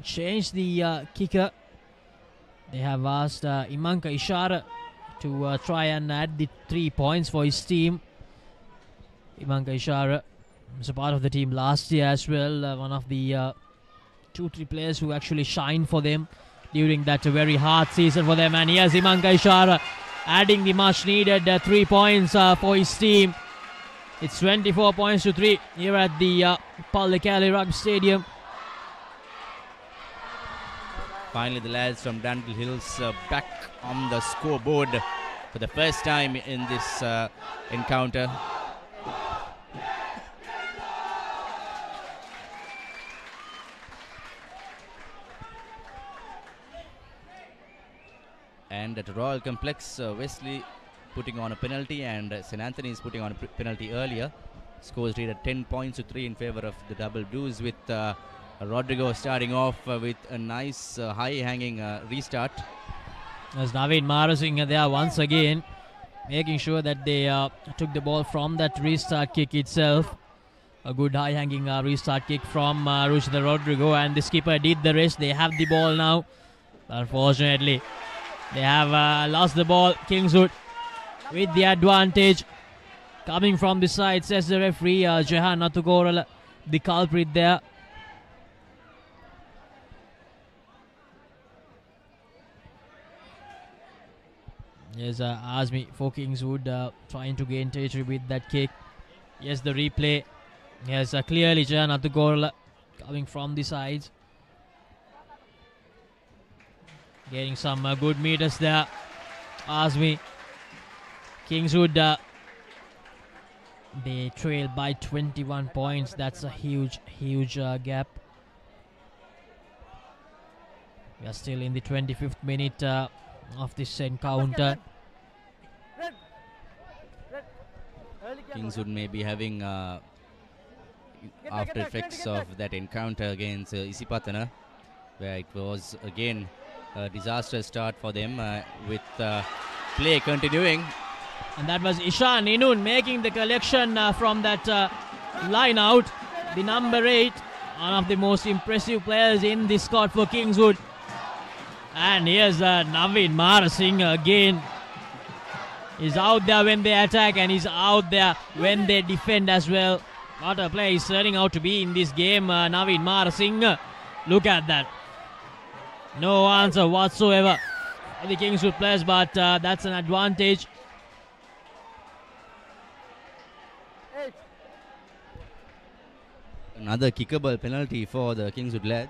changed the uh, kicker. They have asked uh, Imanka Ishara to uh, try and add the three points for his team. Imanka Ishara was a part of the team last year as well. Uh, one of the uh, two, three players who actually shine for them during that very hard season for them. And here's Imanka Ishara adding the much needed uh, three points uh, for his team. It's twenty-four points to three here at the uh, Pallekele Rugby Stadium. Finally, the lads from Dunhill Hills uh, back on the scoreboard for the first time in this uh, encounter. And at Royal Complex, uh, Wesley putting on a penalty, and uh, Saint Anthony is putting on a penalty earlier. Scores read at ten points to three in favour of the Double Blues, with uh, Rodrigo starting off uh, with a nice uh, high-hanging uh, restart. As Naveen Marasinghe there once again, making sure that they uh, took the ball from that restart kick itself. A good high-hanging uh, restart kick from uh, Ruchita Rodrigo, and the skipper did the rest. They have the ball now, unfortunately. They have uh, lost the ball. Kingswood with the advantage. Coming from the side, says the referee, uh, Jehan Natugorala, the culprit there. Yes, uh, Asmi for Kingswood uh, trying to gain territory with that kick. Yes, the replay. Yes, uh, clearly Jehan Natugorala coming from the sides. Getting some uh, good meters there. Asmi. Kingswood, uh, they trail by twenty-one points. That's a huge, huge uh, gap. We are still in the twenty-fifth minute uh, of this encounter. Kingswood may be having uh, after effects of that encounter against uh, Isipatana, where it was again a disastrous start for them, uh, with uh, play continuing. And that was Ishan Inun making the collection uh, from that uh, line out. The number eight, one of the most impressive players in the squad for Kingswood. And here's uh, Naveen Marasinghe again. He's out there when they attack, and he's out there when they defend as well. What a player he's turning out to be in this game, uh, Naveen Marasinghe. Look at that. No answer whatsoever for the Kingswood players, but uh, that's an advantage. Eight. Another kickable penalty for the Kingswood lads.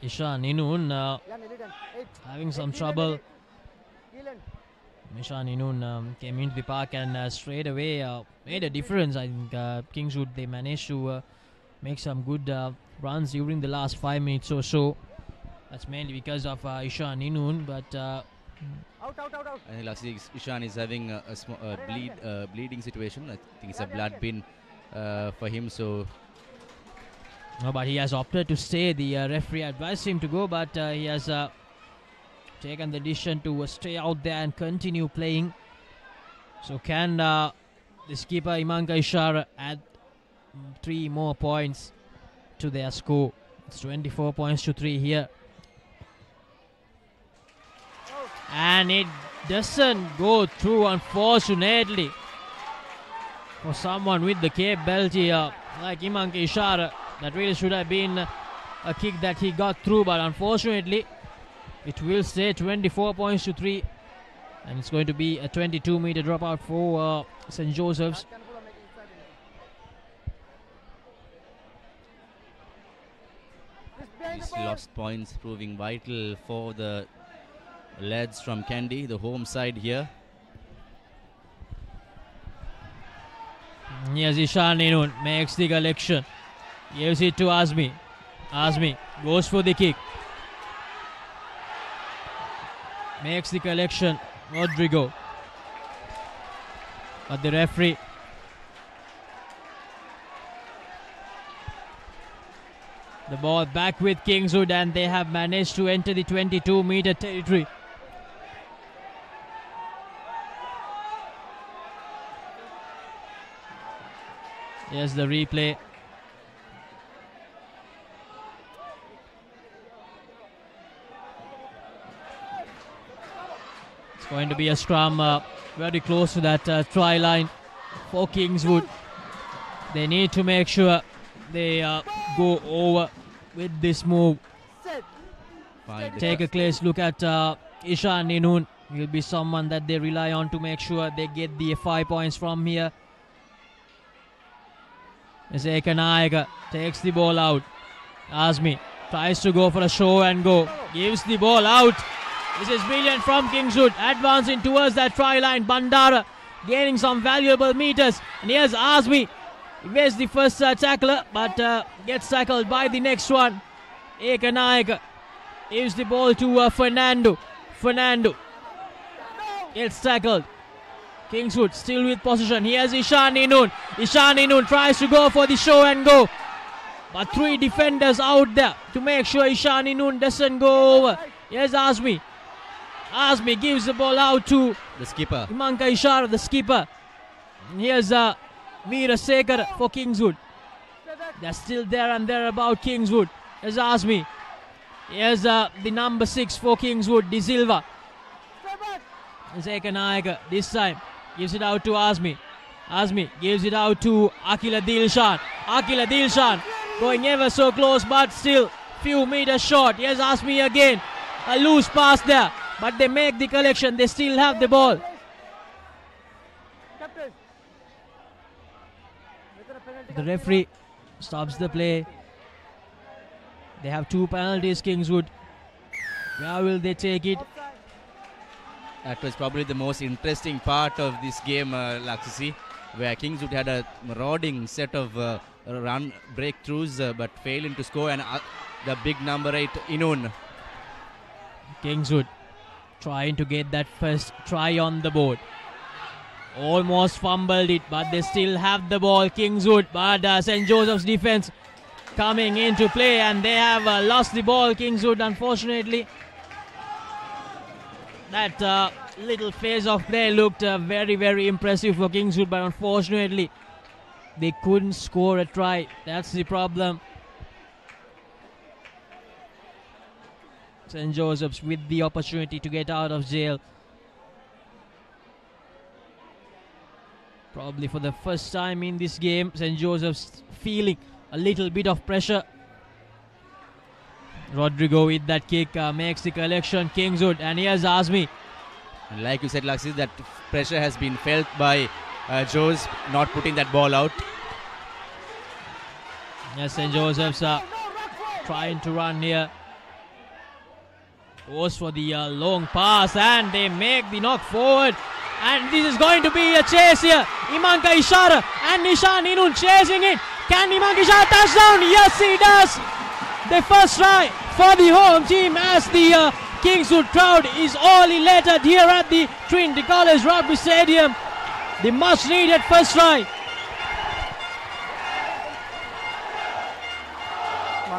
Ishan Inun uh, having some trouble. Ishan Inun um, came into the park and uh, straight away uh, made a difference. I think uh, Kingswood, they managed to uh, make some good uh, runs during the last five minutes or so. That's mainly because of uh, Ishan Inun, but uh, out, out, out, out. I think last week Ishan is having a, a, sm a bleed, uh, bleeding situation. I think it's a blood bin uh, for him. So no, but he has opted to stay. The uh, referee advised him to go, but uh, he has uh, taken the decision to uh, stay out there and continue playing. So can uh, this keeper Imanka Ishara add three more points to their score? It's twenty-four points to three here. And it doesn't go through, unfortunately, for someone with the cape belt here like Imanka Ishara. That really should have been a kick that he got through, but unfortunately it will stay twenty-four points to three, and it's going to be a twenty-two meter dropout for uh, Saint Joseph's. These lost points proving vital for the lads from Kandy, the home side here. Yes, Ishan Inun makes the collection. Gives it to Asmi. Asmi goes for the kick. Makes the collection. Rodrigo. But the referee the ball back with Kingswood, and they have managed to enter the twenty-two meter territory. Here's the replay. Going to be a scrum uh, very close to that uh, try line for Kingswood. They need to make sure they uh, go over with this move. Fine. Take a close look at uh, Ishan Inun. He'll be someone that they rely on to make sure they get the five points from here. Miz Eganaika takes the ball out. Asmi tries to go for a show and go. Gives the ball out. This is brilliant from Kingswood, advancing towards that try line. Bandara gaining some valuable meters. And here's Asmi. He makes the first uh, tackler, but uh, gets tackled by the next one. Eganaika gives the ball to uh, Fernando. Fernando gets tackled. Kingswood still with possession. Here's Ishan Inun. Ishan Inun tries to go for the show and go. But three defenders out there to make sure Ishan Inun doesn't go over. Here's Asmi. Asmi gives the ball out to the skipper. Imanka Ishara, the skipper. And here's uh, Mira Sekar for Kingswood. They're still there and there about Kingswood. Here's Asmi. Here's uh, the number six for Kingswood, De Silva. Sekanaika this time gives it out to Asmi. Asmi gives it out to Akila Dilshan. Akila Dilshan going ever so close, but still few meters short. Here's Asmi again. A loose pass there. But they make the collection. They still have the ball. The referee stops the play. They have two penalties, Kingswood. Where will they take it? That was probably the most interesting part of this game, uh, Laksisi, where Kingswood had a marauding set of uh, run breakthroughs, uh, but failing to score. And uh, the big number eight, Inun. Kingswood trying to get that first try on the board. Almost fumbled it, but they still have the ball, Kingswood. But uh, Saint Joseph's defense coming into play, and they have uh, lost the ball, Kingswood, unfortunately. That uh, little phase of play looked uh, very, very impressive for Kingswood, but unfortunately they couldn't score a try. That's the problem. Saint Joseph's with the opportunity to get out of jail. Probably for the first time in this game, Saint Joseph's feeling a little bit of pressure. Rodrigo with that kick uh, makes the collection, Kingswood, and here's Asmi. And like you said, Laxis, that pressure has been felt by uh, Joes not putting that ball out. Yes, Saint Joseph's uh, trying to run here. Goes for the uh, long pass and they make the knock forward. And this is going to be a chase here. Imanka Ishara and Ishan Inun chasing it. Can Imanka Ishara touch down? Yes, he does. The first try for the home team as the uh, Kingswood crowd is all elated here at the Trinity College Rugby Stadium. The much needed first try.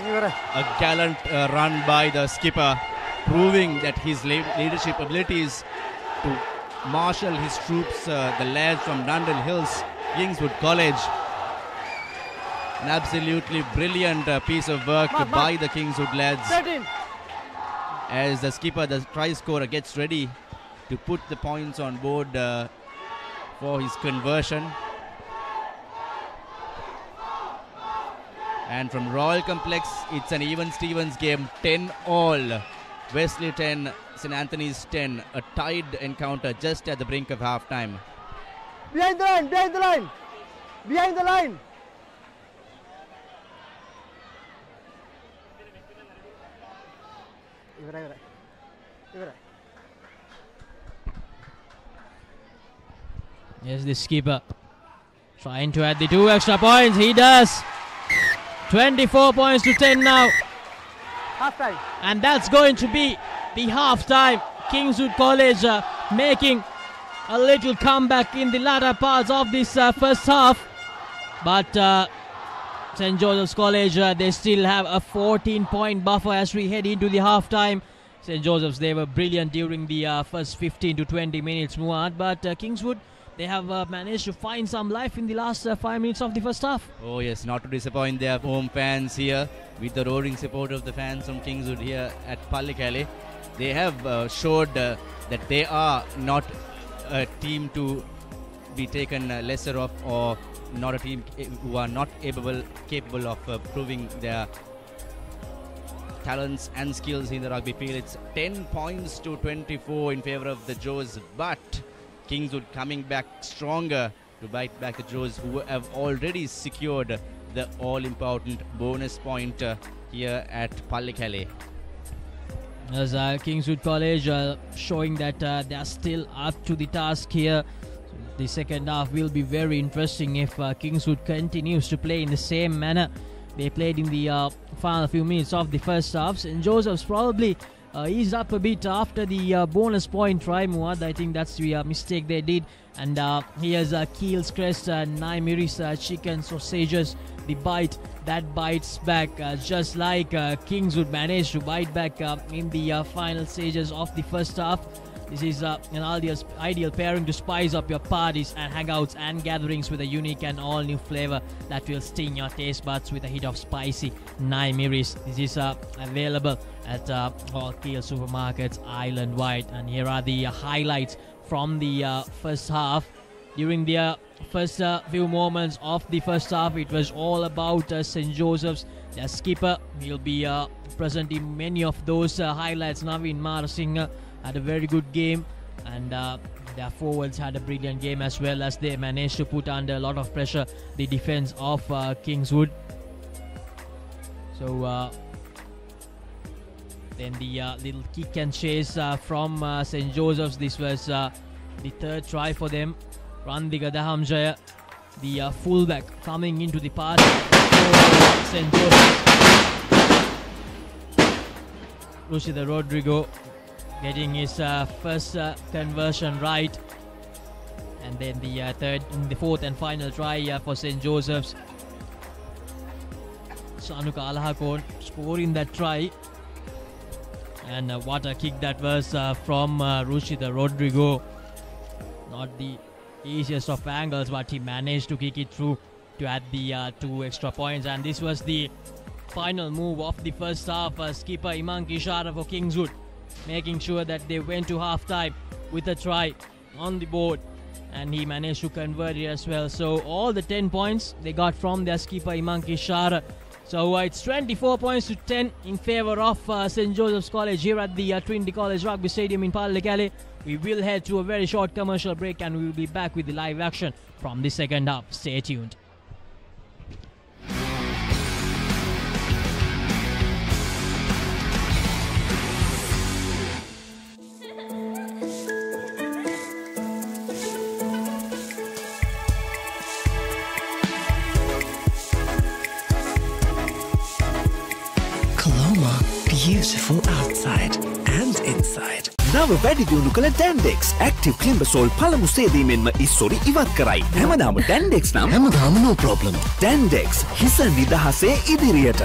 A gallant uh, run by the skipper, proving that his leadership abilities to marshal his troops, uh, the lads from Dunedin Hills, Kingswood College. An absolutely brilliant uh, piece of work mark, by mark. the Kingswood lads. thirteen. As the skipper, the try scorer, gets ready to put the points on board uh, for his conversion. And from Royal Complex, it's an even Stevens game, ten all. Wesley ten, Saint Anthony's ten, a tied encounter just at the brink of half-time. Behind the line, behind the line, behind the line. Yes, the skipper trying to add the two extra points. He does. twenty-four points to ten now. Half-time. And that's going to be the half-time. Kingswood College uh, making a little comeback in the latter parts of this uh, first half. But uh, Saint Joseph's College, uh, they still have a fourteen point buffer as we head into the half-time. Saint Joseph's, they were brilliant during the uh, first fifteen to twenty minutes, Mouad. But uh, Kingswood, they have uh, managed to find some life in the last uh, five minutes of the first half. Oh yes, not to disappoint their home fans here, with the roaring support of the fans from Kingswood here at Pallekele. They have uh, showed uh, that they are not a team to be taken uh, lesser of, or not a team who are not able, capable of uh, proving their talents and skills in the rugby field. It's ten points to twenty-four in favour of the Joes, but Kingswood coming back stronger to bite back the Joes, who have already secured the all-important bonus point uh, here at Pallekele. As uh, Kingswood College uh, showing that uh, they are still up to the task here. So the second half will be very interesting if uh, Kingswood continues to play in the same manner they played in the uh, final few minutes of the first half. Saint Joseph's probably Uh, eased up a bit after the uh, bonus point try, Mouad. I think that's the uh, mistake they did. And uh, here's uh, Keel's Crest, uh, Naimiri's uh, chicken sausages, the bite that bites back, uh, just like uh, Kingswood managed to bite back uh, in the uh, final stages of the first half. This is uh, an ideal, ideal pairing to spice up your parties and hangouts and gatherings with a unique and all-new flavor that will sting your taste buds with a hit of spicy Naimiris. This is uh, available at uh, all Kiel supermarkets island-wide. And here are the uh, highlights from the uh, first half. During the uh, first uh, few moments of the first half, it was all about uh, Saint Joseph's. Their skipper will be uh, present in many of those uh, highlights. Naveen Marasinghe had a very good game, and uh, their forwards had a brilliant game as well, as they managed to put under a lot of pressure the defense of uh, Kingswood. So uh, then the uh, little kick and chase uh, from uh, Saint Joseph's. This was uh, the third try for them. Randika Danamjaya, the uh, fullback, coming into the pass for Saint Joseph's. Ruchita Rodrigo getting his uh, first uh, conversion right, and then the uh, third, the fourth and final try uh, for Saint Joseph's. Shanuka Alahakon scoring that try, and uh, what a kick that was uh, from uh, Ruchita Rodrigo. Not the easiest of angles, but he managed to kick it through to add the uh, two extra points. And this was the final move of the first half. Uh, skipper Imanka Ishara for Kingswood, making sure that they went to half-time with a try on the board, and he managed to convert it as well. So all the ten points they got from their skipper Imanka Ishara. So uh, it's twenty-four points to ten in favour of uh, Saint Joseph's College here at the uh, Trinity College Rugby Stadium in Pallekele. We will head to a very short commercial break, and we will be back with the live action from the second half. Stay tuned. beautiful outside and inside. Now වැඩි දියුණු කළ Dandex Active Climbersoul පළමු සේදී මෙන්ම ඉස්සොරි ඉවත් කරයි. හැමදාම Dandex නම් හැමදාම no problem. Dandex හිස නිදහසේ ඉදිරියට.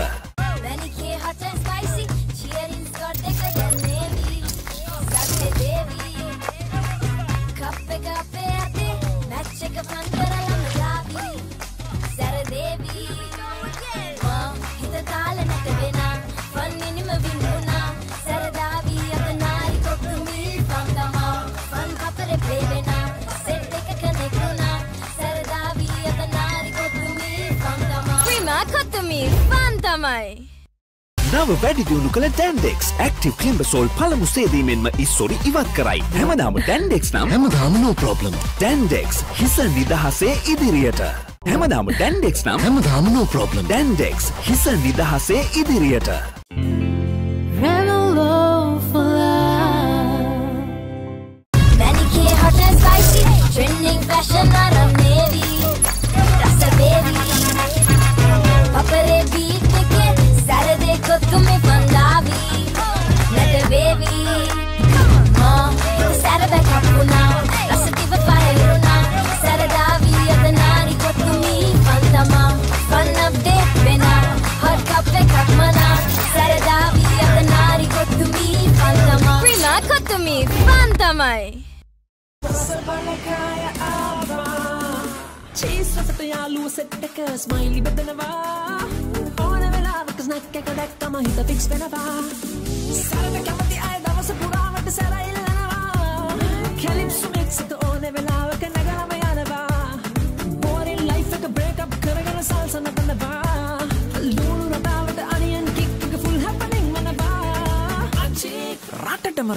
Now වැඩි දියුණු කළ Dandex Active Climbersoul පළමු සේදී මෙන්ම ඉස්සොරි ඉවත් කරයි. හැමදාම Dandex නම් හැමදාම no problem. Dandex හිස නිදහසේ ඉදිරියට. හැමදාම Dandex නම් හැමදාම no problem. Dandex හිස නිදහසේ ඉදිරියට.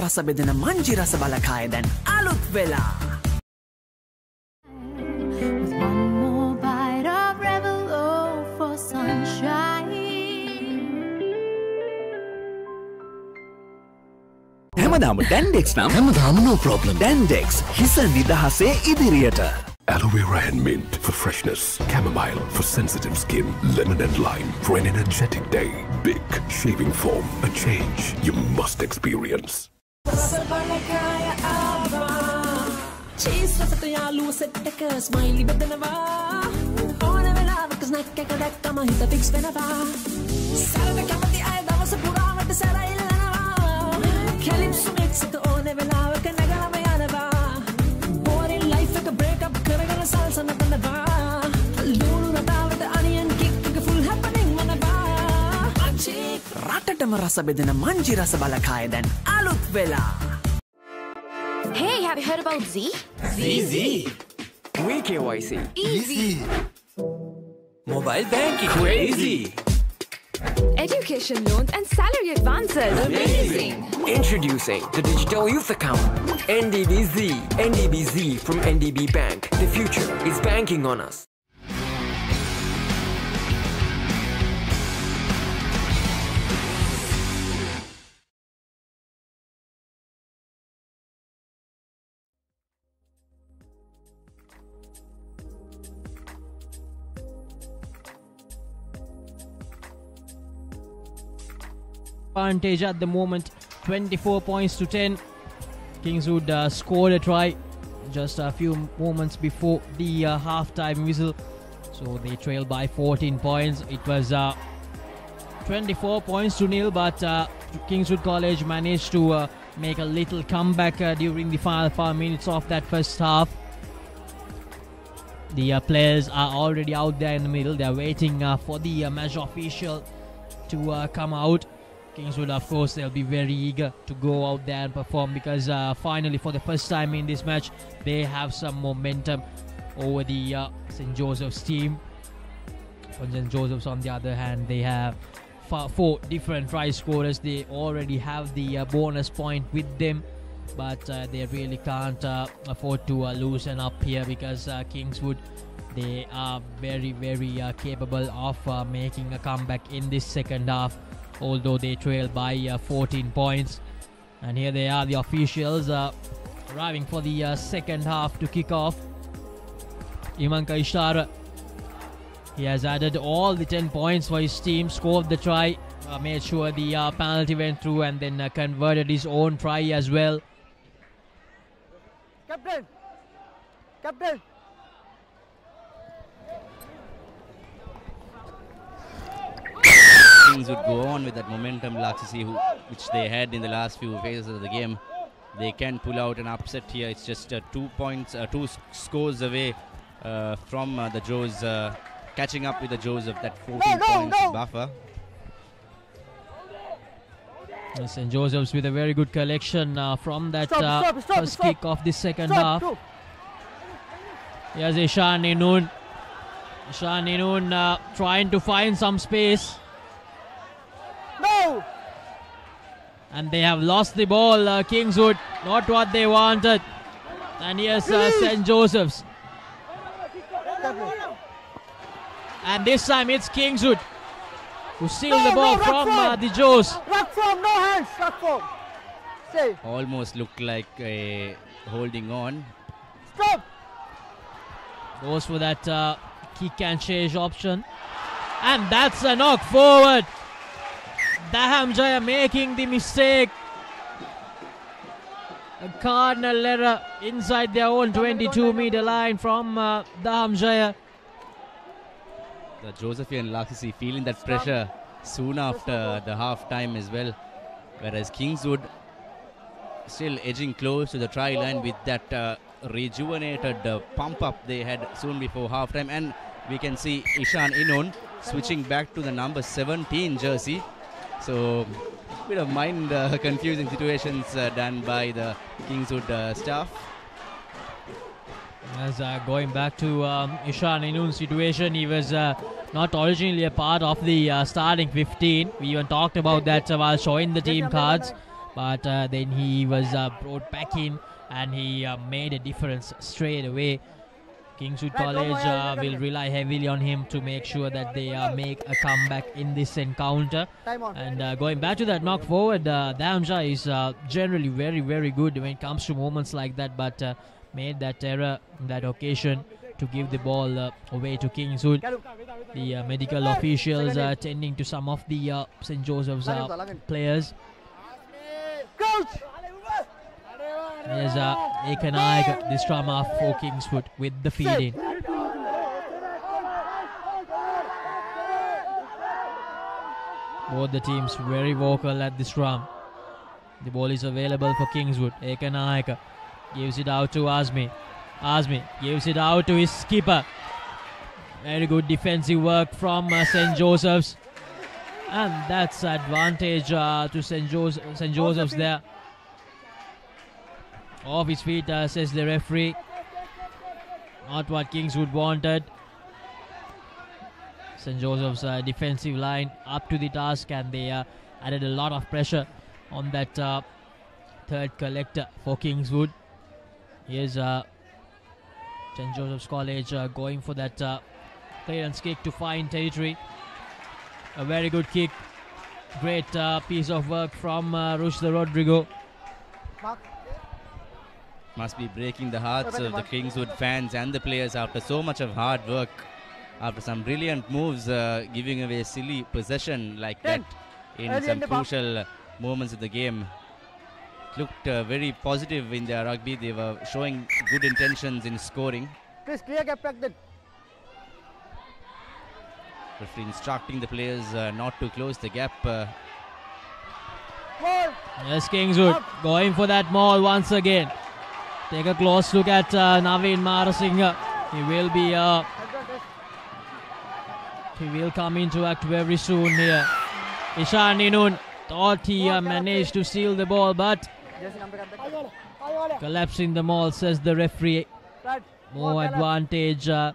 Rasa bedena manji rasa balakaya dan alut vela. හැමදාම Dandex නම් හැමදාම no problem. Dandex හිස නිදහසේ ඉදිරියට. Aloe vera and mint for freshness, chamomile for sensitive skin, lemon and lime for an energetic day. Big shaving foam, a change you must experience. Hey, have you heard about Z? Z, Z. Quick K Y C. Easy. Mobile banking. Crazy. Education loans and salary advances. Amazing. Introducing the Digital Youth Account. N D B Z. N D B Z from N D B Bank. The future is banking on us. Advantage at the moment, twenty-four points to ten. Kingswood uh, scored a try just a few moments before the uh, half-time whistle, so they trail by fourteen points. It was uh, twenty-four points to nil, but uh, Kingswood College managed to uh, make a little comeback uh, during the final five minutes of that first half. The uh, players are already out there in the middle. They are waiting uh, for the uh, match official to uh, come out. Kingswood, of course, they'll be very eager to go out there and perform, because uh, finally, for the first time in this match, they have some momentum over the uh, Saint Joseph's team. On Saint Joseph's, on the other hand, they have four different try scorers. They already have the uh, bonus point with them, but uh, they really can't uh, afford to uh, loosen up here, because uh, Kingswood, they are very, very uh, capable of uh, making a comeback in this second half, although they trail by uh, fourteen points. And here they are, the officials uh, arriving for the uh, second half to kick off. Imanka Ishara, he has added all the ten points for his team, scored the try, Uh, made sure the uh, penalty went through and then uh, converted his own try as well. Captain! Captain! Things would go on with that momentum, Laksasi, who, which they had in the last few phases of the game. They can pull out an upset here. It's just uh, two points, uh, two scores away uh, from uh, the Joes, uh, catching up with the Joes of that fourteen no, no, points no. buffer. Saint Joseph's with a very good collection uh, from that stop, uh, stop, stop, first stop. kick of the second stop, half. Stop. Here's Ishan Inun. Ishan Inun uh, trying to find some space. No! And they have lost the ball. Uh, Kingswood, not what they wanted. And here's uh, Saint Joseph's. And this time it's Kingswood who steal no, the ball no, from uh, the Joes. Rock form, no hands, rock form. Save. Almost looked like a holding on. Stop! Goes for that uh, kick and chase option. And that's a knock forward. Danamjaya making the mistake. A cardinal letter inside their own twenty-two meter line from uh, Danamjaya. The Josephian Laksasi feeling that pressure soon after the half time as well, whereas Kingswood still edging close to the try line with that uh, rejuvenated uh, pump up they had soon before half time. And we can see Ishan Inun switching back to the number seventeen jersey. So a bit of mind uh, confusing situations uh, done by the Kingswood uh, staff. As uh, going back to um, Ishan Inun's situation, he was uh, not originally a part of the uh, starting fifteen. We even talked about that uh, while showing the team cards, but uh, then he was uh, brought back in and he uh, made a difference straight away. Kingswood College uh, will rely heavily on him to make sure that they uh, make a comeback in this encounter. And uh, going back to that knock forward, uh, Danamjaya is uh, generally very, very good when it comes to moments like that, but uh, made that error on that occasion to give the ball uh, away to Kingswood. The uh, medical officials are uh, tending to some of the uh, Saint Joseph's uh, players. Coach! There's uh, Eganaika this time off for Kingswood with the feed-in. Both the teams very vocal at this drum. The ball is available for Kingswood. Eganaika gives it out to Asmi. Asmi gives it out to his skipper. Very good defensive work from uh, Saint Joseph's. And that's advantage uh, to Saint Joseph's there. Off his feet, uh, says the referee. Not what Kingswood wanted. Saint Joseph's uh, defensive line up to the task, and they uh, added a lot of pressure on that uh, third collector for Kingswood. Here's uh, Saint Joseph's College uh, going for that uh, clearance kick to find territory. A very good kick. Great uh, piece of work from uh, Ruchita Rodrigo. Mark. Must be breaking the hearts of the Kingswood fans and the players after so much of hard work, after some brilliant moves, uh, giving away silly possession like that in some crucial moments of the game. Looked uh, very positive in their rugby. They were showing good intentions in scoring. Please clear gap, captain. Referee instructing the players uh, not to close the gap. Uh. Yes, Kingswood going for that maul once again. Take a close look at uh, Naveen Marasinghe. He will be... Uh, he will come into act very soon here. Ishan Inun thought he uh, managed to steal the ball, but... collapsing the maul, says the referee. More advantage uh,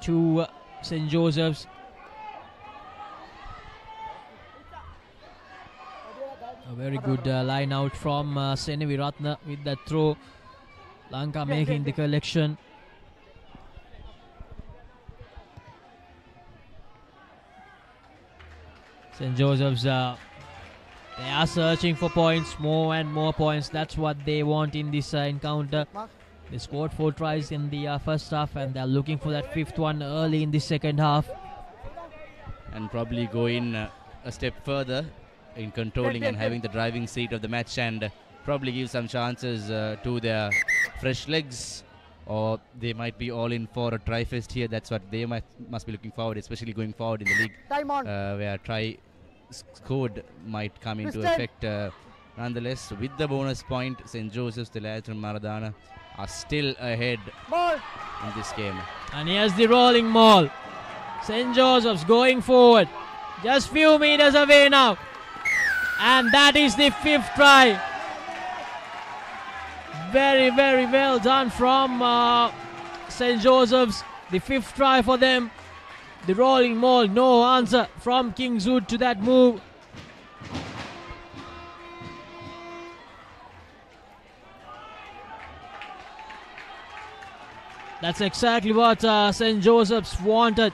to uh, Saint Joseph's. A very good uh, line out from uh, Senevi Ratna with that throw. Lanka making the collection. Saint Joseph's, uh, they are searching for points, more and more points. That's what they want in this uh, encounter. They scored four tries in the uh, first half, and they're looking for that fifth one early in the second half. And probably go in... Uh, a step further in controlling and having the driving seat of the match, and probably give some chances uh, to their fresh legs, or they might be all in for a try fest here. That's what they might, must be looking forward, especially going forward in the league. Time on. Uh, where try scored might come into Mister effect. Uh, nonetheless, with the bonus point, Saint Joseph's, the lads from Maradana are still ahead ball. in this game. And here's the rolling maul. Saint Joseph's going forward. Just few meters away now. And that is the fifth try. Very, very well done from uh, Saint Joseph's. The fifth try for them. The rolling maul, no answer from Kingswood to that move. That's exactly what uh, Saint Joseph's wanted.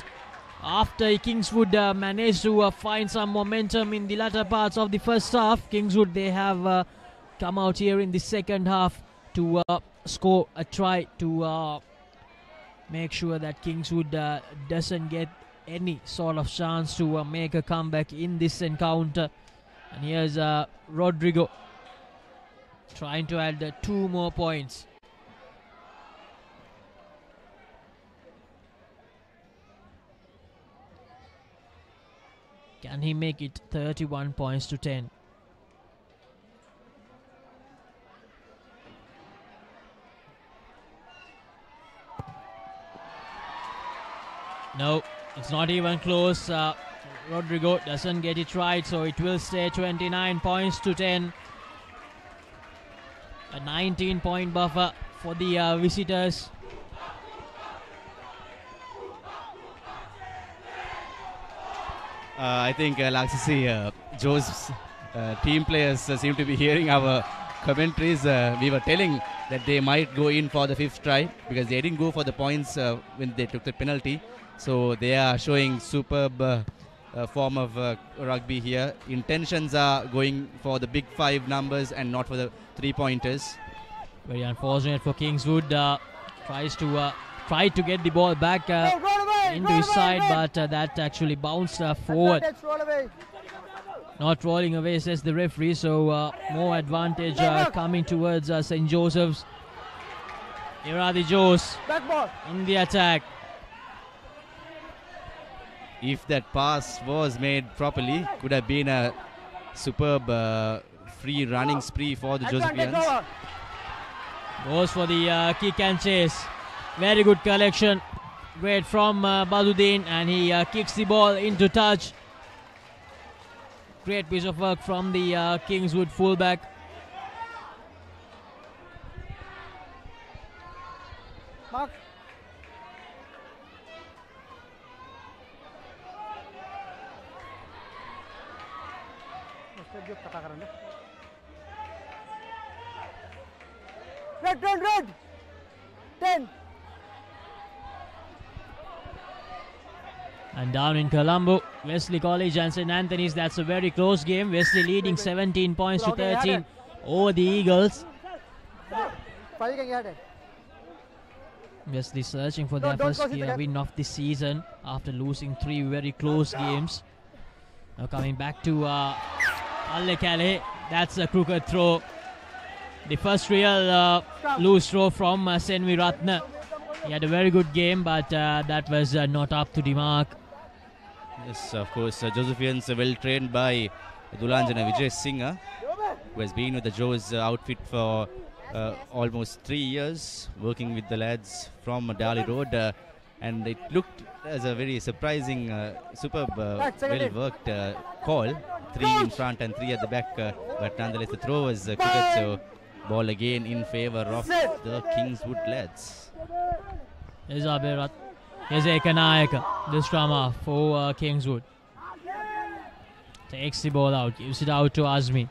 After Kingswood uh, managed to uh, find some momentum in the latter parts of the first half, Kingswood, they have uh, come out here in the second half to uh, score a try to uh, make sure that Kingswood uh, doesn't get any sort of chance to uh, make a comeback in this encounter. And here's uh, Rodrigo trying to add uh, two more points. Can he make it thirty-one points to ten? No, it's not even close. Uh, Rodrigo doesn't get it right, so it will stay twenty-nine points to ten. A nineteen point buffer for the uh, visitors. Uh, I think, uh, Laksasi, uh, Joseph's uh, team players uh, seem to be hearing our commentaries. Uh, we were telling that they might go in for the fifth try because they didn't go for the points uh, when they took the penalty. So they are showing superb uh, uh, form of uh, rugby here. Intentions are going for the big five numbers and not for the three-pointers. Very unfortunate for Kingswood. Uh, tries to uh, try to get the ball back. Uh, hey, into his side, but uh, that actually bounced uh, forward. Not rolling away, says the referee, so uh, more advantage uh, coming towards uh, Saint Joseph's. Here are the Joes in the attack. If that pass was made properly, could have been a superb uh, free running spree for the Josephians. Goes for the uh, kick and chase. Very good collection. Great from uh, Baduddin, and he uh, kicks the ball into touch. Great piece of work from the uh, Kingswood fullback. Mark. Red, red, red. ten. And down in Colombo, Wesley College and Saint Anthony's, that's a very close game. Wesley leading seventeen points to thirteen over the Eagles. Wesley searching for their first win of the season after losing three very close games. Now coming back to uh, Pallekele, that's a crooked throw. The first real uh, loose throw from uh, Senevi Ratna. He had a very good game, but uh, that was uh, not up to the mark. Yes, of course, uh, Josephians uh, well trained by Dulanjana Vijay Singh, who has been with the Joes uh, outfit for uh, almost three years, working with the lads from uh, Dali Road, uh, and it looked as a very surprising, uh, superb, uh, well-worked uh, call, three in front and three at the back, uh, but nonetheless the throw was uh, crooked, so ball again in favour of the Kingswood lads. Here's Abirat. Here's Eganaika. This drama for uh, Kingswood. Takes the ball out. Gives it out to Asmi.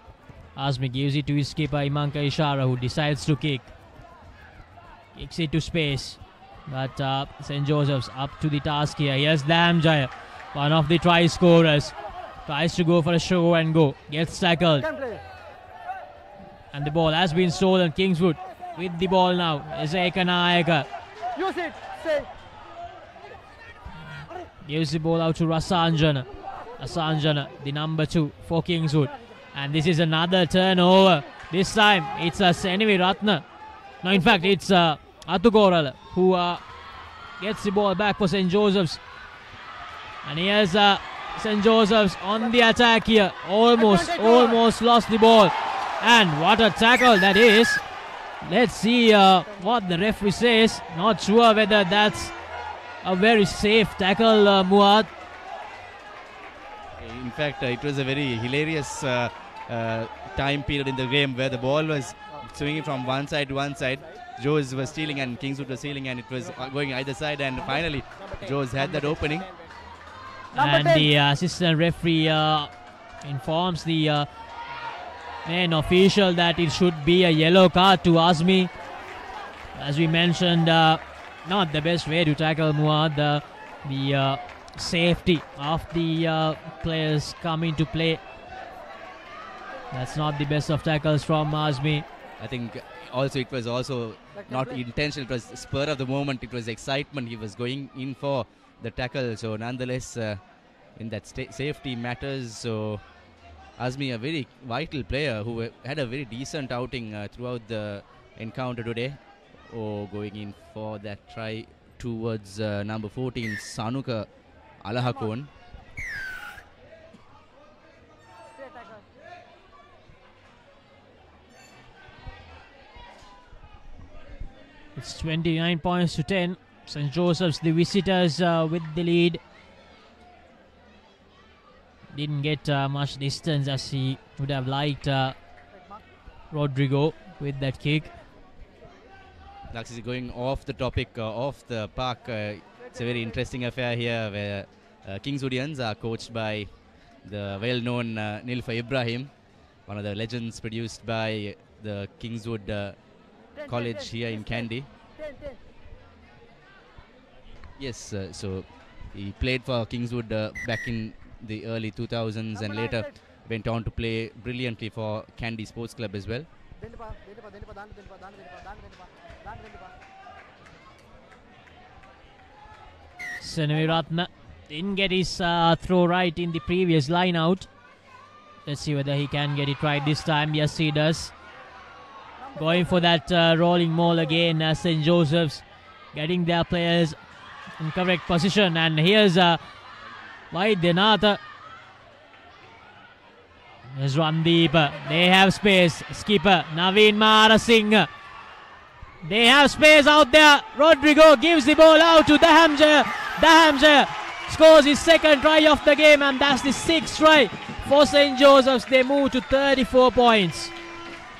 Asmi gives it to his skipper Imanka Ishara, who decides to kick. Kicks it to space. But uh, Saint Joseph's up to the task here. Here's Danamjaya, one of the try scorers. Tries to go for a show and go. Gets tackled. And the ball has been stolen. Kingswood with the ball now. Here's Eganaika. Use it. Gives the ball out to Rasanjana. Asanjana, the number two for Kingswood. And this is another turnover. This time it's uh, Senevi Ratna. No, in fact, it's uh, Atugorala who uh, gets the ball back for Saint Joseph's. And here's uh, Saint Joseph's on the attack here. Almost, almost lost the ball. And what a tackle that is. Let's see uh, what the referee says. Not sure whether that's a very safe tackle, uh, Mouad. In fact, uh, it was a very hilarious uh, uh, time period in the game where the ball was swinging from one side to one side. Joes was stealing and Kingswood was stealing, and it was going either side, and finally Joes had that opening. And the uh, assistant referee uh, informs the uh, main official that it should be a yellow card to Asmi. As we mentioned, uh, not the best way to tackle, Mouad. Uh, the uh, safety of the uh, players come into play. That's not the best of tackles from Asmi. I think also it was also not intentional. It was spur of the moment. It was excitement. He was going in for the tackle. So nonetheless, uh, in that safety matters. So Asmi, a very vital player who had a very decent outing uh, throughout the encounter today. Oh, going in for that try towards uh, number fourteen, Sanuka Alahakon. It's twenty-nine points to ten. Saint Joseph's, the visitors, uh, with the lead. Didn't get uh, much distance as he would have liked, uh, Rodrigo, with that kick. Lux is going off the topic, uh, off the park. Uh, it's a very interesting affair here where uh, Kingswoodians are coached by the well-known uh, Nilfa Ibrahim, one of the legends produced by the Kingswood uh, College here in Kandy. Yes, uh, so he played for Kingswood uh, back in the early two thousands and later went on to play brilliantly for Kandy Sports Club as well. Senevi Ratna didn't get his uh, throw right in the previous line out. Let's see whether he can get it right this time. Yes, he does. Going for that uh, rolling maul again. uh, Saint Joseph's getting their players in correct position, and here's uh, Waidenata. There's Randeep. They have space. Skipper Naveen Marasinghe. They have space out there. Rodrigo gives the ball out to Danamjaya. Danamjaya scores his second try of the game, and that's the sixth try for Saint Joseph's. They move to thirty-four points.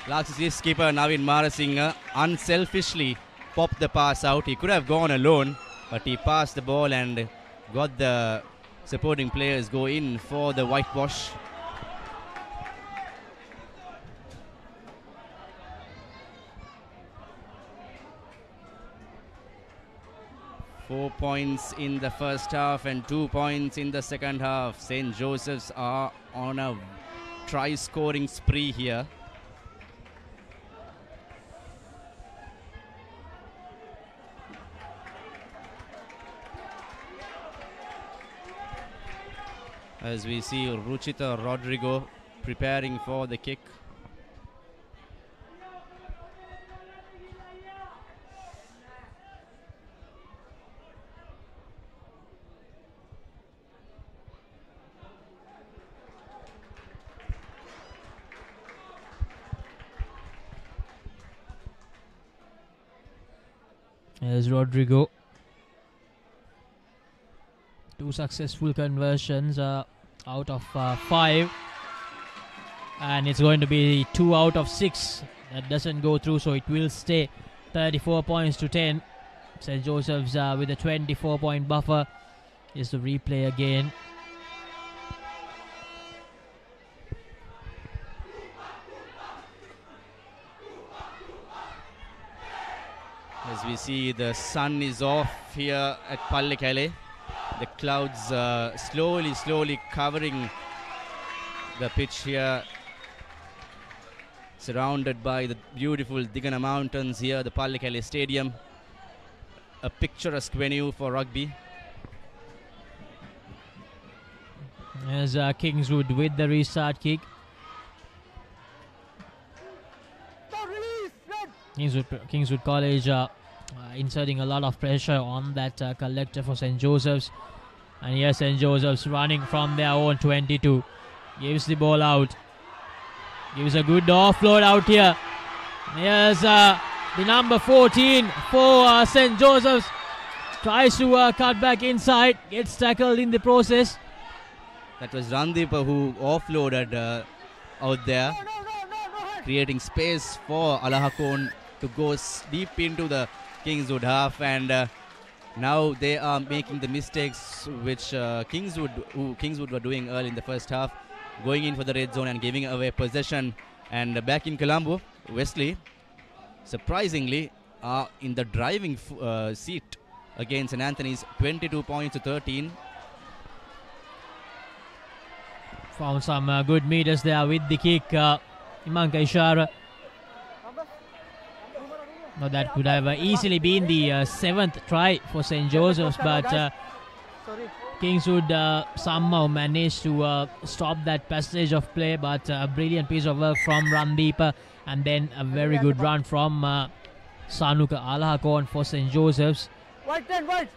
Last is skipper Naveen Marasinghe unselfishly popped the pass out. He could have gone alone, but he passed the ball and got the supporting players go in for the whitewash. Four points in the first half and two points in the second half. Saint Joseph's are on a try-scoring spree here. As we see Ruchita Rodrigo preparing for the kick. There's Rodrigo. Two successful conversions uh, out of uh, five. And it's going to be two out of six. That doesn't go through, so it will stay thirty-four points to ten. Saint Joseph's uh, with a twenty-four point buffer. Is the replay again. As we see, the sun is off here at Pallekele. The clouds uh, slowly, slowly covering the pitch here. Surrounded by the beautiful Digana Mountains here, the Pallekele Stadium. A picturesque venue for rugby. as uh, Kingswood with the restart kick. Kingswood, Kingswood College uh, uh, inserting a lot of pressure on that uh, collector for Saint Joseph's. And here Saint Joseph's running from their own twenty-two. Gives the ball out. Gives a good offload out here. Here's uh, the number fourteen for uh, Saint Joseph's. Tries to uh, cut back inside. Gets tackled in the process. That was Randeep who offloaded uh, out there. Creating space for Alahakon to go deep into the Kingswood half. And uh, now they are making the mistakes which uh, Kingswood, who Kingswood were doing early in the first half. Going in for the red zone and giving away possession. And uh, back in Colombo, Wesley, surprisingly, are uh, in the driving f uh, seat against Saint Anthony's, twenty-two points to thirteen. Found some uh, good meters there with the kick. Uh, Imanka Ishara. Now that could have uh, easily been the uh, seventh try for Saint Joseph's, but uh, Kingswood uh, somehow managed to uh, stop that passage of play, but uh, a brilliant piece of work from Randeep, and then a very good run from uh, Sanuka Alahakon for Saint Joseph's. White ten, white.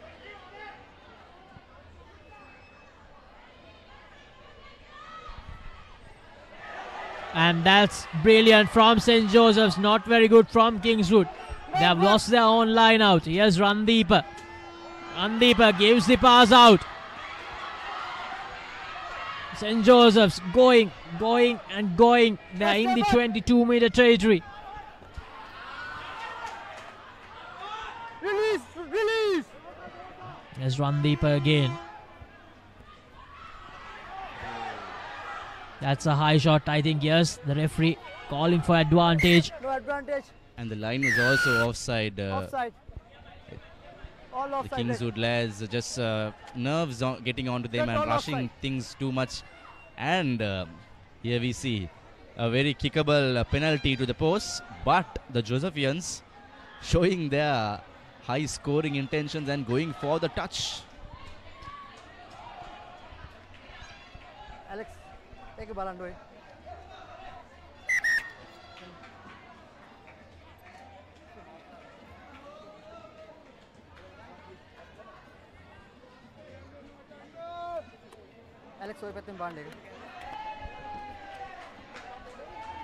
And that's brilliant from Saint Joseph's, not very good from Kingswood. They have lost their own line out. Here's Randeep. Randeep gives the pass out. Saint Joseph's going, going and going. They are in the twenty-two meter territory. Release, release. Here's Randeep again. That's a high shot, I think. Yes, the referee calling for advantage. No advantage. And the line was also offside. Uh, offside. All offside. The Kingswood lads just uh, nerves on getting onto them and rushing offside. Things too much. And uh, here we see a very kickable uh, penalty to the post. But the Josephians showing their high scoring intentions and going for the touch. Alex.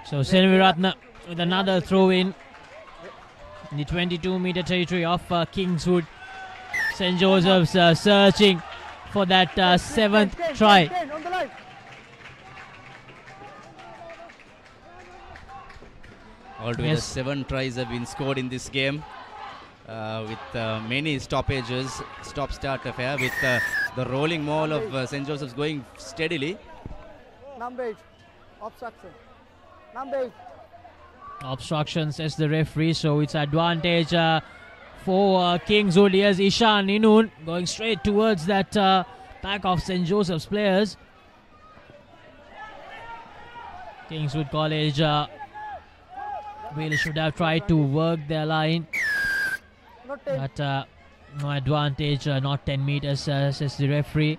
So Senevi Ratna with another throw in in the twenty-two meter territory of uh, Kingswood. Saint Joseph's uh, searching for that uh, seventh try. Altogether, yes. Seven tries have been scored in this game, uh, with uh, many stoppages, stop-start affair, with uh, the rolling maul of uh, Saint Joseph's going steadily. Number eight, obstruction. Number eight. Obstruction, says the referee, so it's advantage uh, for uh, Kingswood. Here's Ishan Inun going straight towards that uh, pack of Saint Joseph's players. Kingswood College Uh, really should have tried to work their line, but uh, no advantage, uh, not ten meters, uh, says the referee.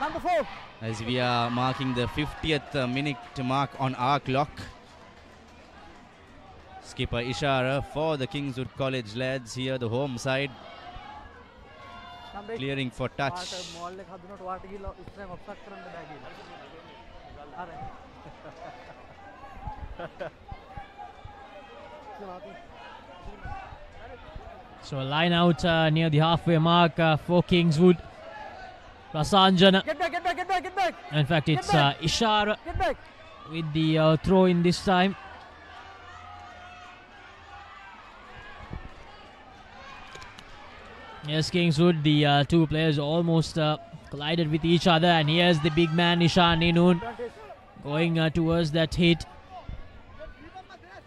Number four. As we are marking the fiftieth uh, minute mark on our clock, skipper Ishara for the Kingswood College lads here, the home side, clearing for touch. So a line out uh, near the halfway mark uh, for Kingswood. Rasanjana. Get back, get back, get back, get back. In fact, it's uh, Ishara with the uh, throw in this time. Yes, Kingswood, the uh, two players almost uh, collided with each other. And here's the big man, Ishan Inun, going uh, towards that hit.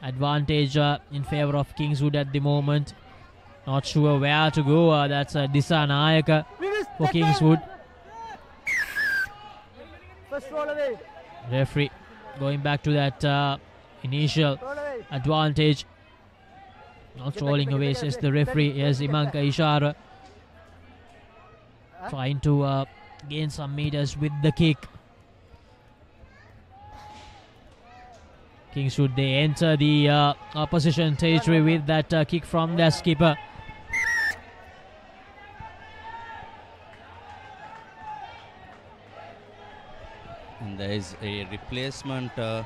Advantage uh, in favor of Kingswood at the moment. Not sure where to go. Uh, that's uh, Disa Nayaka for Kingswood. Referee going back to that uh, initial advantage. Not rolling away, says the referee. Here's Imanka Ishara. trying to uh, gain some meters with the kick. Kingswood, they enter the uh, opposition territory with that uh, kick from their skipper. And there is a replacement uh,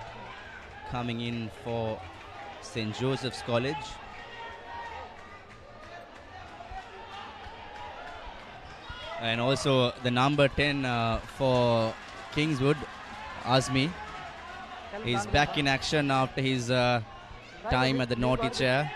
coming in for Saint Joseph's College. And also the number ten uh, for Kingswood, Asmi. He's back in action after his uh, time at the naughty chair.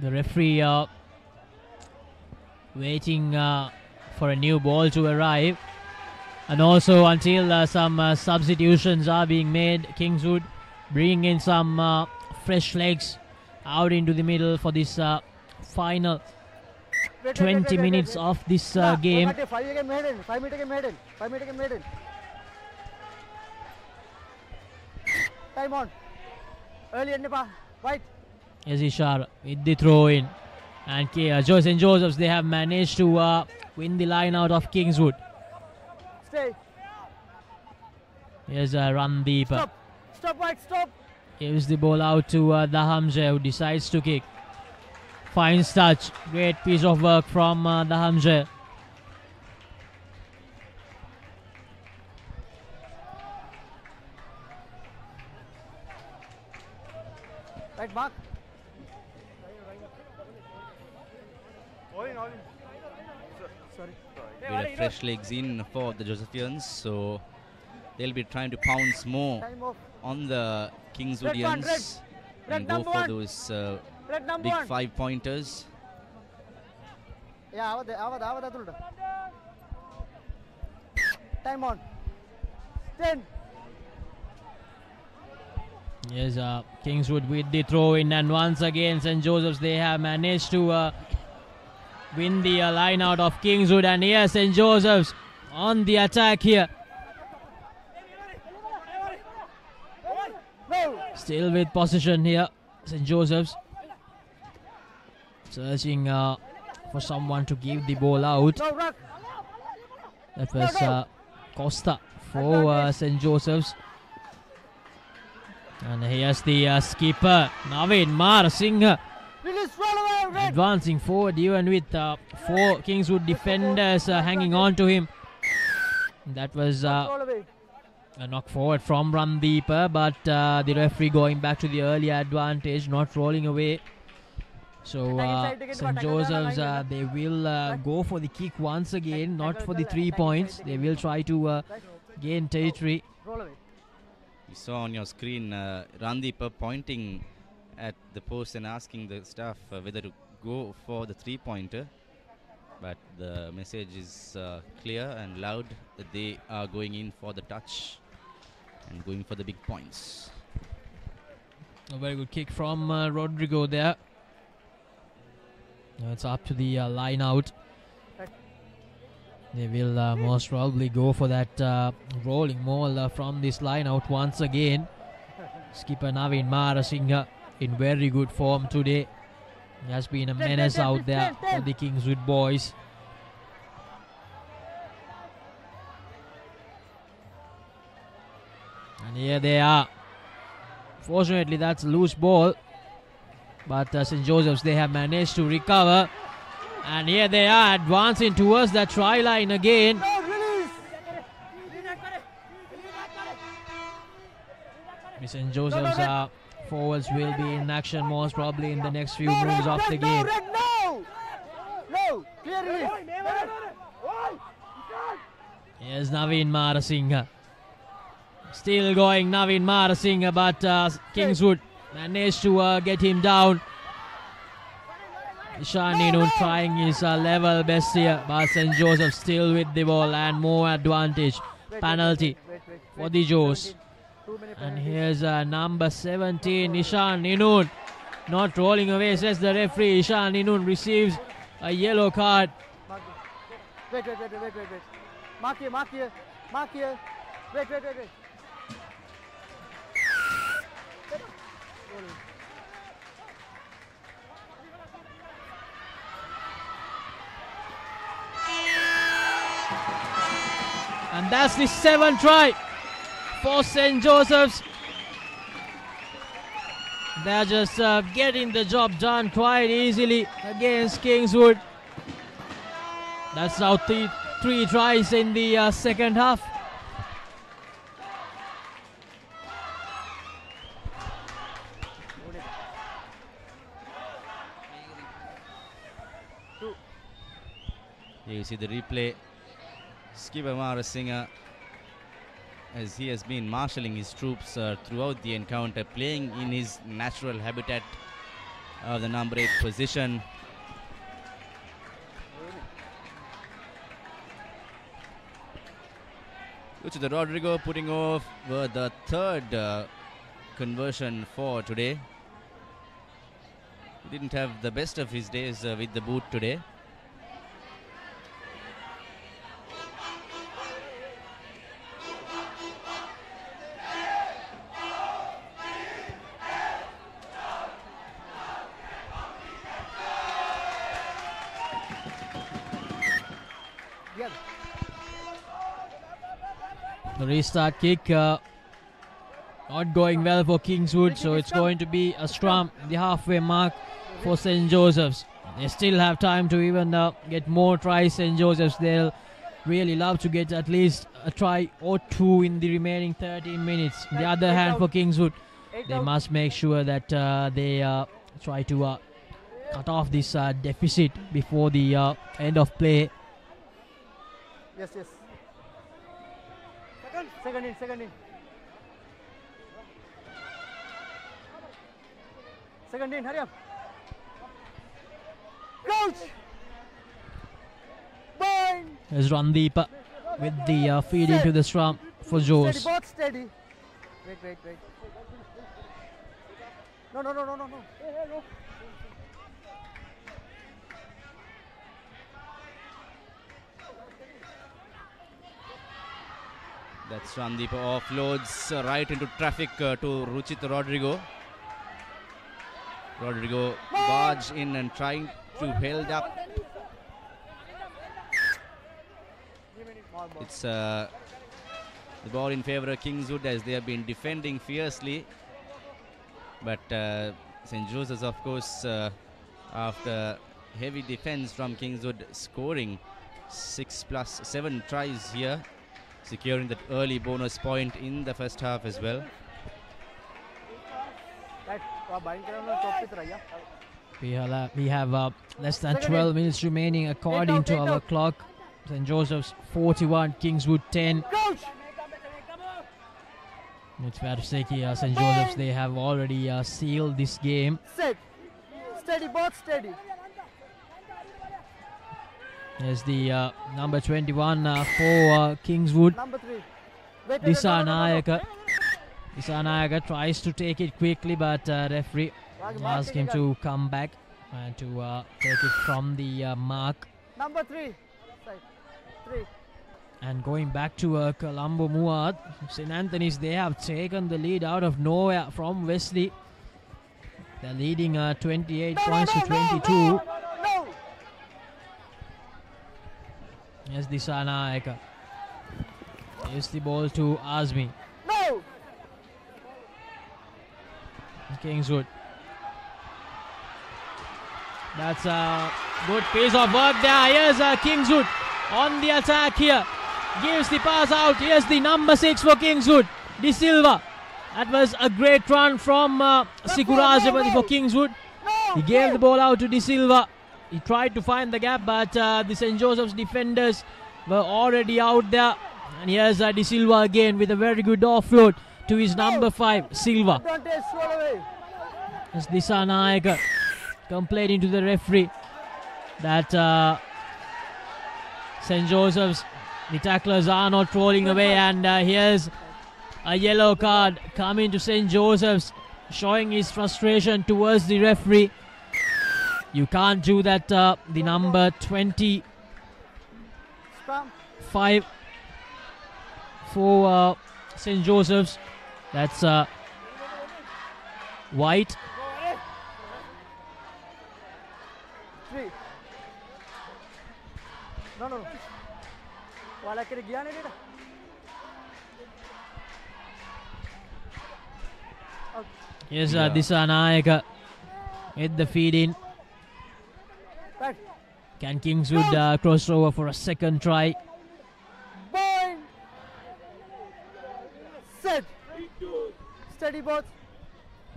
The referee uh, waiting uh, for a new ball to arrive, and also until uh, some uh, substitutions are being made. Kingswood bringing in some uh, fresh legs out into the middle for this uh, final twenty minutes of this uh, game. Time on. Early and white. As Ishara with the throw in, and uh, Saint Joseph's, they have managed to uh, win the line out of Kingswood. Stay. Here's uh, Randeep. Stop, stop, White, stop. Gives the ball out to uh, Danamjaya, who decides to kick. Finds touch. Great piece of work from uh, Danamjaya. Right, mark. With the fresh legs in for the Josephians, so they'll be trying to pounce more on the Kingswoodians and go for those uh, big five pointers. Time on. ten. Yes, uh, Kingswood with the throw in, and once again Saint Joseph's, they have managed to uh, win the uh, line out of Kingswood, and here Saint Joseph's on the attack here. Still with possession here, Saint Joseph's. Searching uh, for someone to give the ball out. That was uh, Costa for uh, Saint Joseph's. And here's the uh, skipper, Naveen Marasinghe. Advancing forward even with uh, four Kingswood defenders uh, hanging on to him. That was uh, a knock forward from Randeep, but uh, the referee going back to the early advantage, not rolling away. So uh, Saint Joseph's, uh, they will uh, go for the kick once again, not for the three points. They will try to uh, gain territory. You saw on your screen uh, Randeep pointing at the post and asking the staff uh, whether to go for the three-pointer, but the message is uh, clear and loud that they are going in for the touch and going for the big points. A very good kick from uh, Rodrigo there. Now it's up to the uh, line out. They will uh, most probably go for that uh, rolling maul uh, from this line out once again. Skipper Naveen Marasinghe in very good form today. He has been a menace out there for the Kingswood boys. And here they are. Fortunately, that's a loose ball, but uh, Saint Joseph's, they have managed to recover. And here they are advancing towards that try line again. Saint Joseph's uh, forwards will be in action most probably in the next few no, moves no, of the no, game. No, no, no. Here's Naveen Marasinghe. Still going, Naveen Marasinghe, but uh, Kingswood managed to uh, get him down. Ishan Inun trying his uh, level best here, but Saint Joseph still with the ball and more advantage. penalty for the Joes. And here's uh, number seventeen, Ishan Inun, not rolling away, says the referee. Ishan Inun receives a yellow card. Wait, wait, wait, wait, wait, wait. Mark here, mark here, mark here. Wait, wait, wait, wait. And that's the seventh try for Saint Joseph's. They're just uh, getting the job done quite easily against Kingswood. That's now three, three tries in the uh, second half. You see the replay. Naveen Marasinghe, as he has been marshalling his troops uh, throughout the encounter, playing in his natural habitat of uh, the number eight position. Ruchita Rodrigo putting off uh, the third uh, conversion for today. He didn't have the best of his days uh, with the boot today. Restart kick uh, not going well for Kingswood, so it's going to be a scrum, the halfway mark for Saint Joseph's. They still have time to even uh, get more tries. Saint Joseph's, they'll really love to get at least a try or two in the remaining thirteen minutes. On the other hand, for Kingswood, they must make sure that uh, they uh, try to uh, cut off this uh, deficit before the uh, end of play. Yes, yes. Second in, second in. Second in, hurry up. Coach! Bind! There's Randeep with the uh, feed into the scrum for Joes. Steady, both steady. Wait, wait, wait. No, no, no, no, no, no. Hey, hey, no. That's Randeep offloads uh, right into traffic uh, to Ruchita Rodrigo. Rodrigo barge in and trying to held up. It's uh, the ball in favour of Kingswood, as they have been defending fiercely. But uh, Saint Joseph's, of course, uh, after heavy defence from Kingswood, scoring six plus seven tries here, securing that early bonus point in the first half as well. We have, uh, we have uh, less than twelve minutes remaining according to our clock. Saint Joseph's forty-one, Kingswood ten. It's fair to say uh, Saint Joseph's, they have already uh, sealed this game. Set. Steady, both steady. There's the uh, number twenty-one uh, for uh, Kingswood. Ishan Inun. Ishan Inun tries to take it quickly, but uh, referee asks him to come back and to uh, take it from the uh, mark. Number three. three. And going back to uh, Colombo Mouad, Saint Anthony's, they have taken the lead out of nowhere from Wesley. They're leading uh, twenty-eight no, points no, to twenty-two. No, no, no. Yes, the Sanaika gives the ball to Asmi. No! Kingswood. That's a good piece of work there. Here's uh, Kingswood on the attack here. Gives the pass out. Here's the number six for Kingswood, De Silva. That was a great run from uh, Sikurajapati for Kingswood. He gave the ball out to De Silva. He tried to find the gap, but uh, the Saint Joseph's defenders were already out there. And here's uh, De Silva again with a very good offload to his number five, Silva. As Disha Naik complaining to the referee that uh, Saint Joseph's, The tacklers are not trolling away, and uh, here's a yellow card coming to Saint Joseph's, showing his frustration towards the referee. You can't do that. Uh, the number twenty-five for uh, Saint Joseph's. That's uh, White. No, no. Yes, yeah. uh, Disha Naika with the feed in. Can Kingswood uh, cross over for a second try? Boy. Set. Steady both.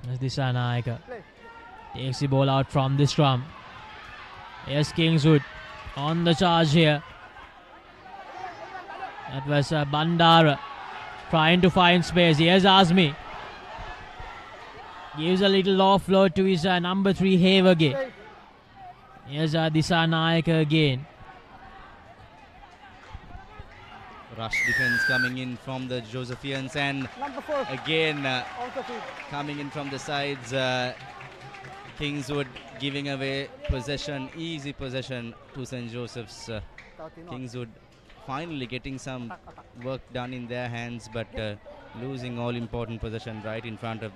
Yes, Disha Naika takes the ball out from the scrum. Yes, Kingswood on the charge here. That was uh, Bandara trying to find space. Yes, Asmi gives a little offload to his uh, number three, Hevage. Here's uh, Disha Naika again. Rush defense coming in from the Josephians, and again uh, coming in from the sides. Uh, Kingswood giving away possession, easy possession to Saint Joseph's. Uh, Kingswood finally getting some work done in their hands, but uh, losing all important possession right in front of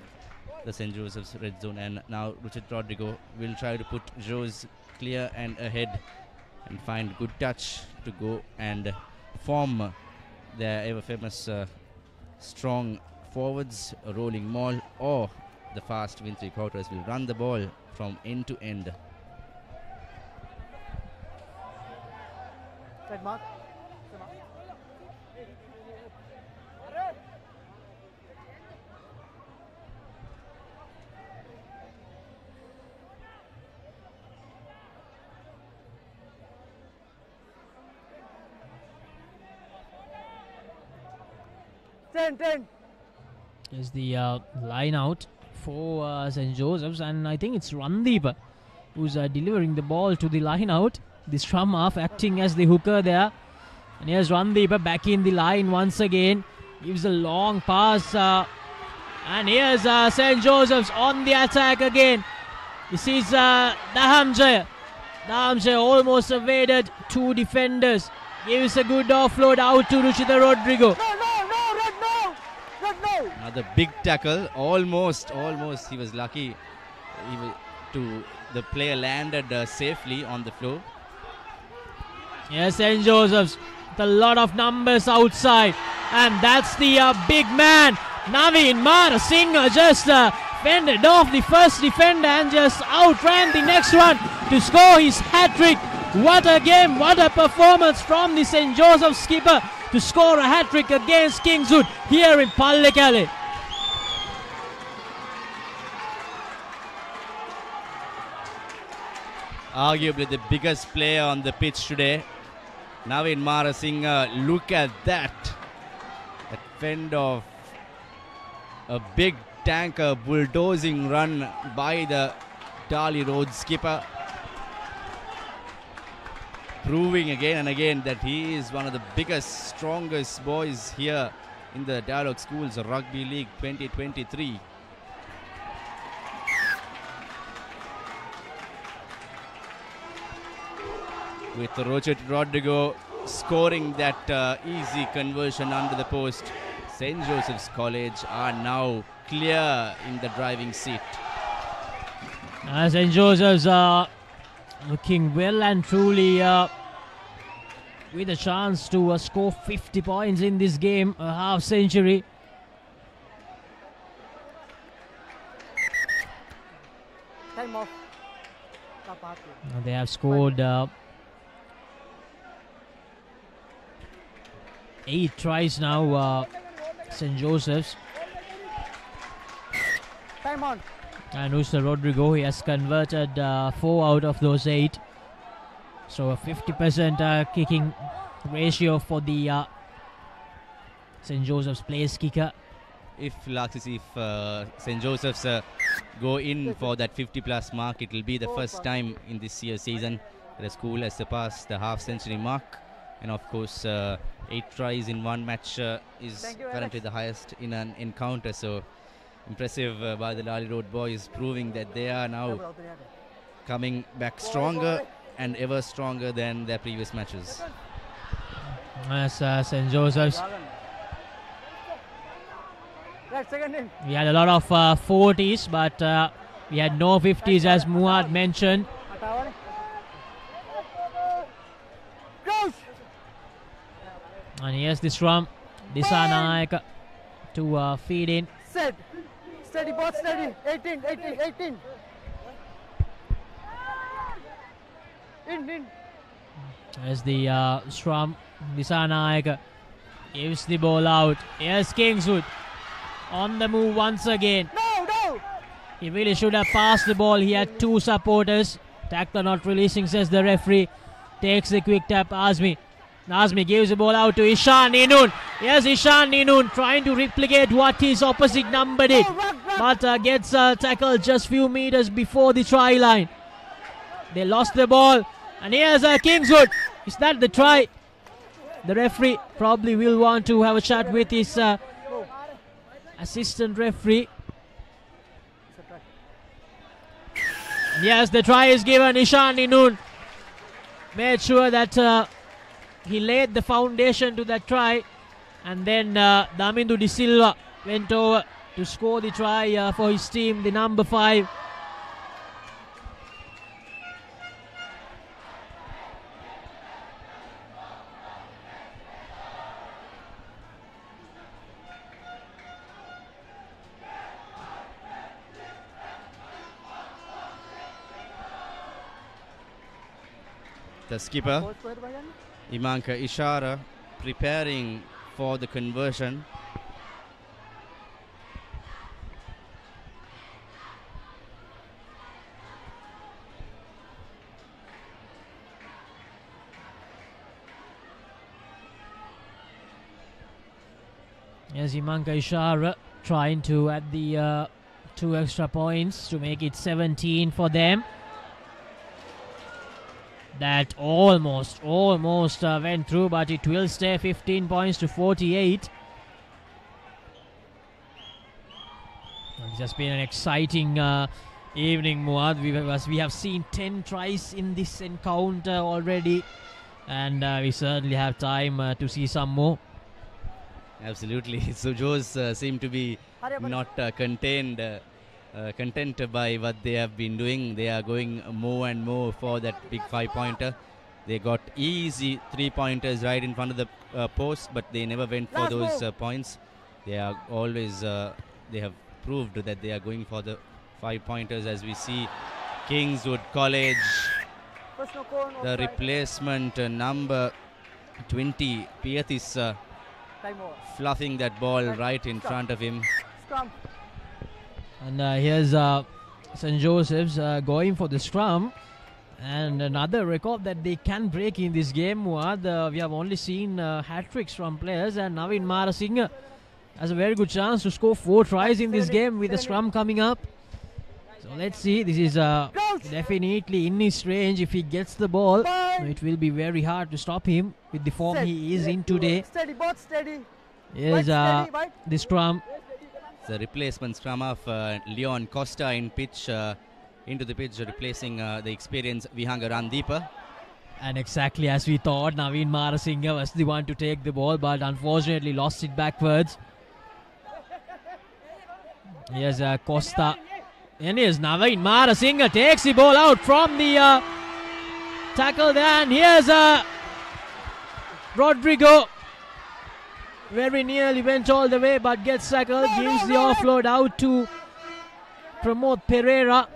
the Saint Joseph's red zone. And now Ruchita Rodrigo will try to put Joes clear and ahead and find good touch to go and form their ever famous uh, strong forwards, rolling maul, or the fast win three quarters will run the ball from end to end. ten ten Is the uh, line out for uh, Saint Joseph's, and I think it's Randeep who's uh, delivering the ball to the line out. The scrum half acting as the hooker there. And here's Randeep back in the line once again. Gives a long pass. Uh, and here's uh, Saint Joseph's on the attack again. This is uh, Danamjaya. Danamjaya almost evaded two defenders. Gives a good offload out to Ruchita Rodrigo. Another big tackle. Almost, almost. He was lucky. He was to the player landed uh, safely on the floor. Yes, Saint Joseph's. A lot of numbers outside, and that's the uh, big man, Naveen Marasinghe, just uh, fended off the first defender and just outran the next one to score his hat trick. What a game! What a performance from the Saint Joseph's skipper to score a hat-trick against Kingswood here in Pallekele. Arguably the biggest player on the pitch today, Naveen Marasinghe. Look at that. That fend off a big tanker, bulldozing run by the Darley Road skipper. Proving again and again that he is one of the biggest, strongest boys here in the Dialog Schools Rugby League twenty twenty-three. With Ruchita Rodrigo scoring that uh, easy conversion under the post, Saint Joseph's College are now clear in the driving seat. Uh, Saint Joseph's are uh looking well and truly uh, with a chance to uh, score fifty points in this game, a half century. Time off. They have scored uh, eight tries now, uh, Saint Joseph's. Time on. And Ruchita Rodrigo, he has converted uh, four out of those eight. So a fifty percent uh, kicking ratio for the uh, Saint Joseph's place kicker. If if uh, Saint Joseph's uh, go in for that fifty plus mark, it will be the first time in this year's season the school has surpassed the half century mark. and of course uh, eight tries in one match uh, is currently the highest in an encounter. So impressive uh, by the Lally Road boys, proving that they are now coming back stronger and ever stronger than their previous matches. As uh, Saint Joseph's, we had a lot of uh, forties, but uh, we had no fifties, as Mouad mentioned. And here's this from Disanaika to uh, feed in. Set. Steady, both steady. eighteen, eighteen, eighteen. In, in. As the uh, Shram Disanaika gives the ball out. Here's Kingswood on the move once again. No, no. He really should have passed the ball. He had two supporters. Tackler not releasing, says the referee. Takes the quick tap. Asmi. Asmi gives the ball out to Ishan Inun. Yes, Ishan Inun trying to replicate what his opposite number did. No, run, run. But uh, gets uh, tackled just few meters before the try line. They lost the ball. And here's uh, Kingswood. Is that the try? The referee probably will want to have a chat with his uh, assistant referee. Yes, the try is given. Ishan Inun made sure that uh, he laid the foundation to that try, and then uh, Damindu De Silva went over to score the try uh, for his team, the number five. The skipper, Imanka Ishara, preparing for the conversion. Yes, Imanka Ishara trying to add the uh, two extra points to make it seventeen for them. That almost, almost uh, went through, but it will stay fifteen points to forty-eight. It's just been an exciting uh, evening, Mouad. We, as we have seen ten tries in this encounter already, and uh, we certainly have time uh, to see some more. Absolutely. So Joes uh, seem to be not uh, contained. Uh, Uh, content by what they have been doing. They are going more and more for that big five-pointer. They got easy three-pointers right in front of the uh, post, but they never went for those uh, points. They are always, uh, they have proved that they are going for the five-pointers, as we see Kingswood College, the replacement uh, number twenty, Piatis, uh, fluffing that ball right in front of him. And uh, here's uh, Saint Joseph's uh, going for the scrum. And another record that they can break in this game, Mouad. Uh, we have only seen uh, hat-tricks from players. And Naveen Marasinghe has a very good chance to score four tries in this game with the scrum coming up. So let's see. This is uh, definitely in his range. If he gets the ball, it will be very hard to stop him with the form he is in today. Here's uh, the scrum. The replacement scrum of uh, Leon Costa in pitch, uh, into the pitch, replacing uh, the experienced Vihanga Randeep. And exactly as we thought, Naveen Marasinghe was the one to take the ball, but unfortunately lost it backwards. Here's uh, Costa. And here's Naveen Marasinghe takes the ball out from the uh, tackle there. And here's uh, Rodrigo. Very nearly went all the way, but gets tackled. No, gives no, the no, offload no. out to Pramod Pereira.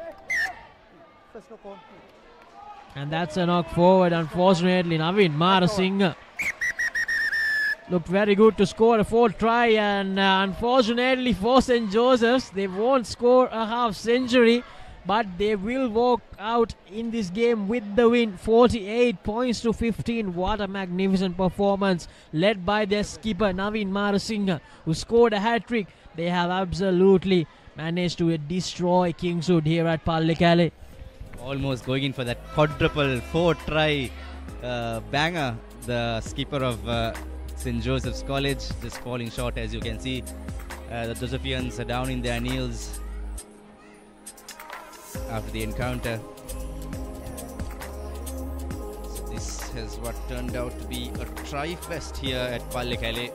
And that's a knock forward, unfortunately. Naveen Marasinghe looked very good to score a fourth try, and uh, unfortunately for Saint Joseph's, they won't score a half century, but they will walk out in this game with the win, forty-eight points to fifteen. What a magnificent performance, led by their skipper Naveen Marasinghe, who scored a hat-trick. They have absolutely managed to uh, destroy Kingswood here at Pallekele. Almost going in for that quadruple four try uh, Banger, the skipper of uh, Saint Joseph's College, just falling short, as you can see. Uh, the Josephians are down in their knees after the encounter. So this has what turned out to be a tri-fest here at Pallekele.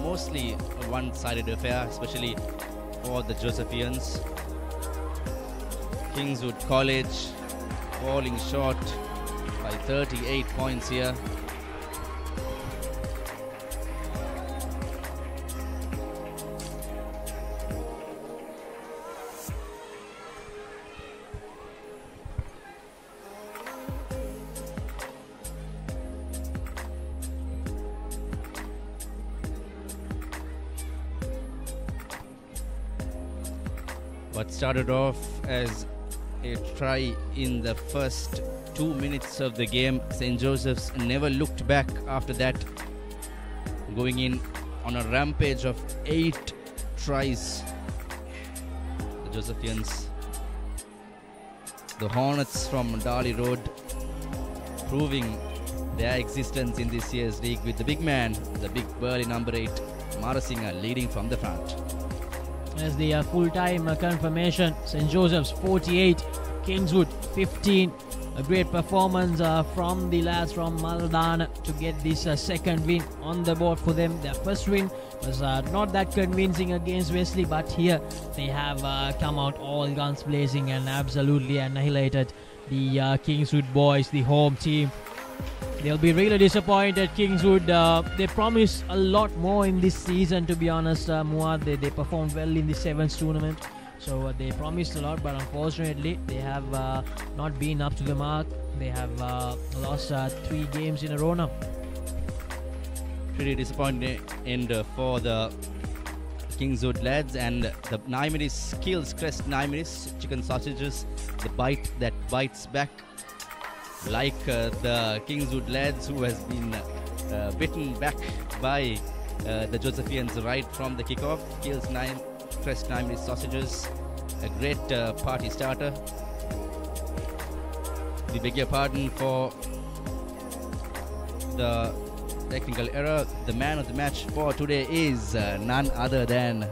Mostly a one-sided affair, especially for the Josephians. Kingswood College falling short by thirty-eight points here. What started off as a try in the first two minutes of the game, Saint Joseph's never looked back after that, going in on a rampage of eight tries. The Josephians, the Hornets from Darley Road, proving their existence in this year's league with the big man, the big burly number eight, Marasinghe, leading from the front. As the uh, full-time uh, confirmation, Saint Joseph's forty-eight, Kingswood fifteen. A great performance uh, from the lads from Maldana to get this uh, second win on the board for them. Their first win was uh, not that convincing against Wesley, but here they have uh, come out all guns blazing and absolutely annihilated the uh, Kingswood boys, the home team. They'll be really disappointed, Kingswood. Uh, they promised a lot more in this season, to be honest, uh, Mouad. They, they performed well in the sevens tournament. So uh, they promised a lot, but unfortunately, they have uh, not been up to the mark. They have uh, lost uh, three games in a row now. Pretty disappointing end uh, for the Kingswood lads, and the Naimiris skills, crest Naimiris, chicken sausages, the bite that bites back. Like uh, the Kingswood lads who has been uh, bitten back by uh, the Josephians right from the kickoff. Kills nine, fresh nine sausages, a great uh, party starter. We beg your pardon for the technical error. The man of the match for today is uh, none other than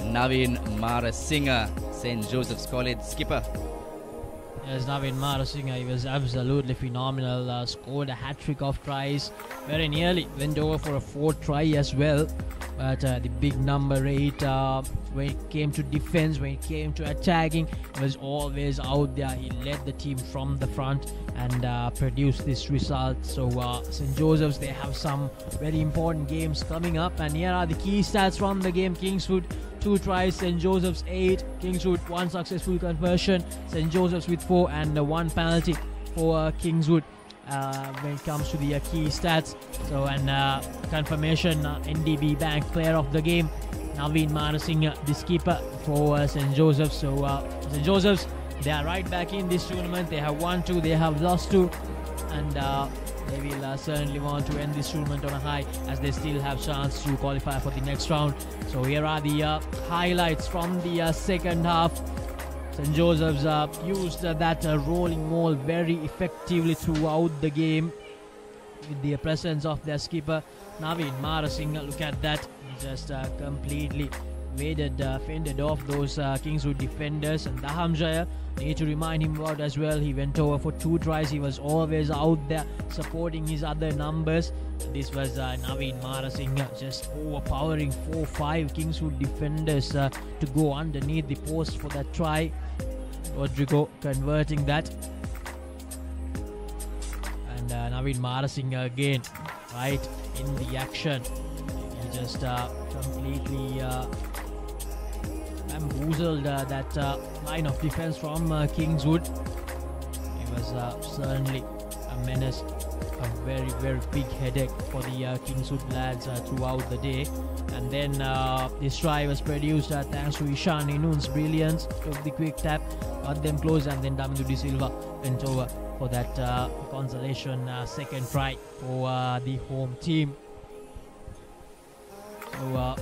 Naveen Marasinghe, Saint Joseph's College skipper. Yes, Naveen Marasinghe, he was absolutely phenomenal, uh, scored a hat-trick of tries, very nearly went over for a fourth try as well, but uh, the big number eight, uh, when it came to defense, when it came to attacking, was always out there. He led the team from the front and uh, produced this result. So uh, Saint Joseph's, they have some very important games coming up, and here are the key stats from the game. Kingswood two tries, Saint Joseph's eight, Kingswood one successful conversion, Saint Joseph's with four, and uh, one penalty for uh, Kingswood uh, when it comes to the uh, key stats. So, and uh, confirmation, uh, N D B Bank player of the game, Naveen Marasinghe, the skipper for uh, Saint Joseph's. So uh, Saint Joseph's, they are right back in this tournament. They have won two, they have lost two, and uh, they will uh, certainly want to end this tournament on a high, as they still have chance to qualify for the next round. So here are the uh, highlights from the uh, second half. Saint Joseph's uh, used uh, that uh, rolling maul very effectively throughout the game with the presence of their skipper, Naveen Marasinghe. Look at that, he just uh, completely Waded, uh, fended off those uh, Kingswood defenders. And Danamjaya, need to remind him about as well, he went over for two tries. He was always out there supporting his other numbers. This was uh, Naveen Marasinghe just overpowering four five Kingswood defenders uh, to go underneath the post for that try. Rodrigo converting that, and uh, Naveen Marasinghe again right in the action. He just uh, completely uh, bamboozled uh, that uh, line of defense from uh, Kingswood. It was uh, certainly a menace, a very very big headache for the uh, Kingswood lads uh, throughout the day. And then uh, this try was produced uh, thanks to Ishan Inun's brilliance. Took the quick tap, got them close, and then Damindu De Silva went over for that uh, consolation uh, second try for uh, the home team. So uh,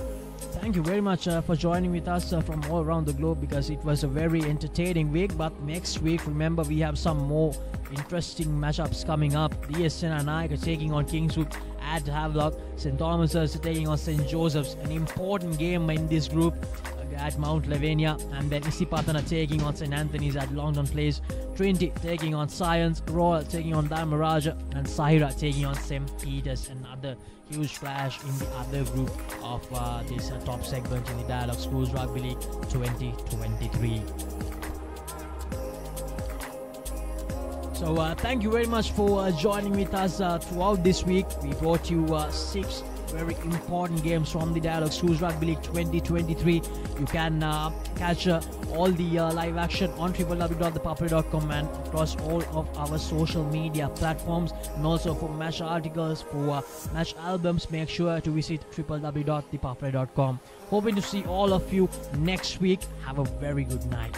Thank you very much uh, for joining with us uh, from all around the globe, because it was a very entertaining week. But next week, remember, we have some more interesting matchups coming up. D S Eganaika taking on Kingswood at Havelock. Saint Thomas is taking on Saint Joseph's, an important game in this group, at Mount Lavania. And then Isipatana taking on Saint Anthony's at Longdon Place. Trinity taking on Science. Royal taking on Dharm Raja. And Sahira taking on Saint Peter's. Another huge clash in the other group of uh, this uh, top segment in the Dialog Schools Rugby League twenty twenty-three. So uh, thank you very much for uh, joining with us uh, throughout this week. We brought you uh, six very important games from the Dialog Schools Rugby League twenty twenty-three. You can uh, catch uh, all the uh, live action on w w w dot the papare dot com and across all of our social media platforms. And also for match articles, for uh, match albums, make sure to visit w w w dot the papare dot com. Hoping to see all of you next week. Have a very good night.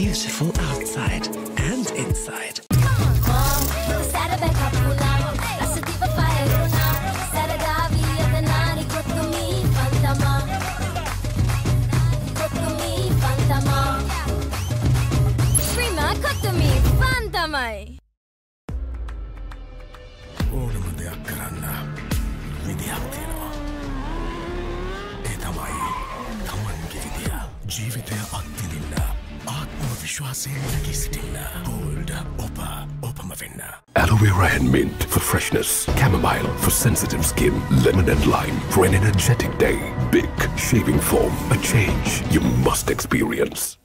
Beautiful outside and inside. Aloe vera and mint for freshness, chamomile for sensitive skin, lemon and lime for an energetic day. Big shaving foam, a change you must experience.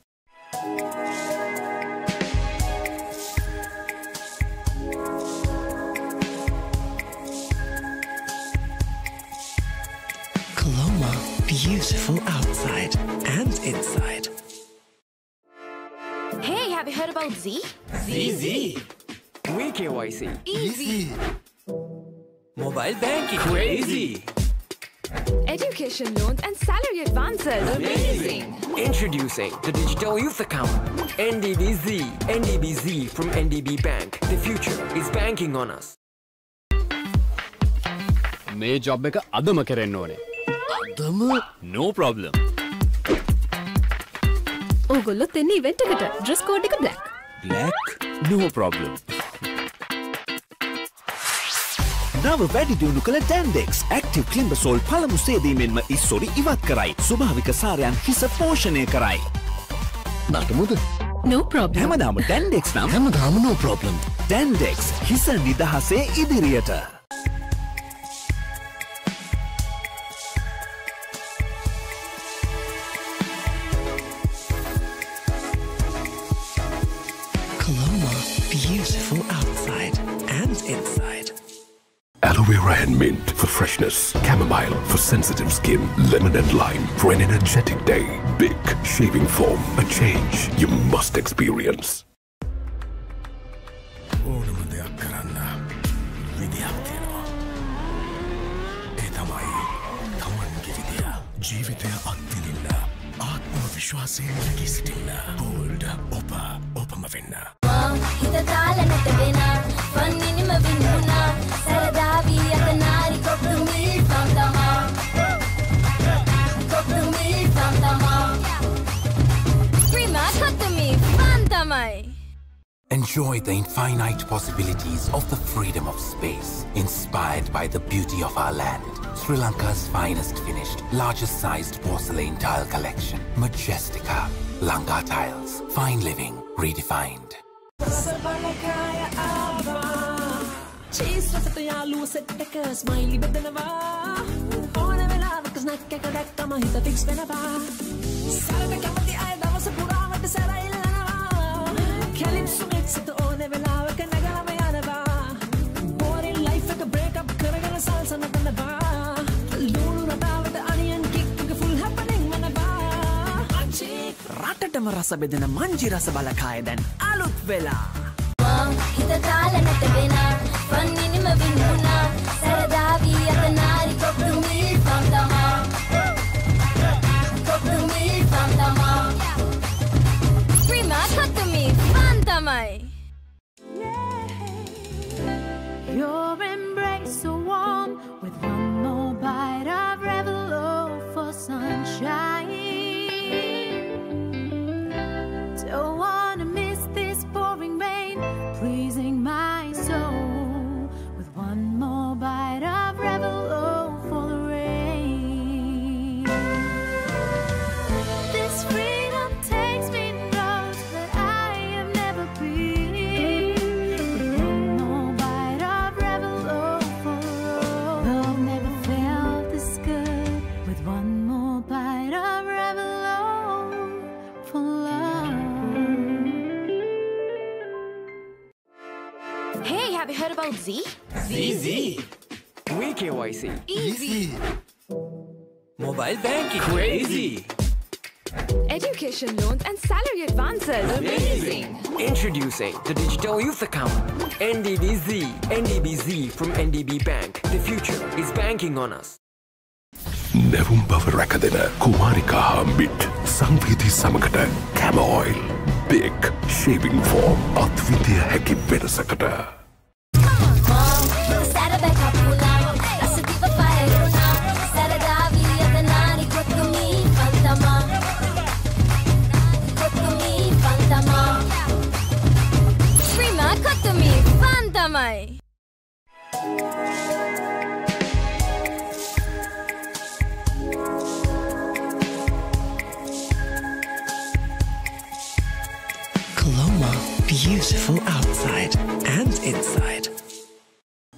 Colombo, beautiful outside and inside. Hey, have you heard about Z? Z Z. We K Y C. Easy. Mobile banking. Crazy. Education loans and salary advances. Amazing. Introducing the Digital Youth Account. N D B Z. N D B Z from N D B Bank. The future is banking on us. May job ek adama karenone. Adama? No problem. Ogollo tenni event ekata dress code ek black. Black? No problem. Now වැඩි දියුණු කළ Dendex Active Climbersoul පළමු සේදීමෙන්ම ඉස්සොරි ඉවත් කරයි. ස්වභාවික සාරයන් හිස පෝෂණය කරයි. නටමුද? No problem. හැමදාම Dendex නම් හැමදාම no problem. Dendex හිස නිදහසේ ඉදිරියට. Aloe vera and mint for freshness, chamomile for sensitive skin, lemon and lime for an energetic day. Big shaving foam, a change you must experience. ජීවිතය අත්තිදින්න ආත්ම විශ්වාසයෙන් නැගී සිටින්න Gold ඔප ඔපම වෙන්න මං හිත තාලනට වෙන වන් මිනිම වින්නුනා සරදා වී යත නාරි කොප්පු මිල් තම තමා කොප්පු මිල් තම තමා ප්‍රීමා කොප්පු මිල් තම තමයි. Enjoy the infinite possibilities of the freedom of space, inspired by the beauty of our land. Sri Lanka's finest finished, largest sized porcelain tile collection. Majestica. Lanka Tiles. Fine living. Redefined. Boring life like a breakup, කරගන සල්සන කරන්න බා ලුණු රටාවට අනියන් kick එක full හැපනින් වෙන බා අචේ රටටම රස බෙදෙන මංජි රස බලකාය දැන් අලුත් වෙලා මං හිත තාලනට වෙන වන් මිනිම වින්නුනා සරදා වී යත නාරි කොප්පු මිල් තම තමා කොප්පු මිල් තම තමා ප්‍රීමා කොප්පු මිල් තම තමයි. Your embrace so warm, with one more bite of revelo for sunshine. Don't wanna miss this pouring rain, pleasing my soul, with one more bite of revelo for the rain. This freedom takes me knows that I have never been. Have you heard about Z? Z Z. We K Y C. Easy. Mobile banking. Crazy. Education loans and salary advances. Amazing. Introducing the digital youth account. N D B Z. N D B Z from N D B Bank. The future is banking on us. Nevum Bavarakadena. Kumarika Hambit. Sangviti Samakata. Cam oil. Big shaving form. Advitya Heki Vedasakata. Hi, Colombo, beautiful outside and inside.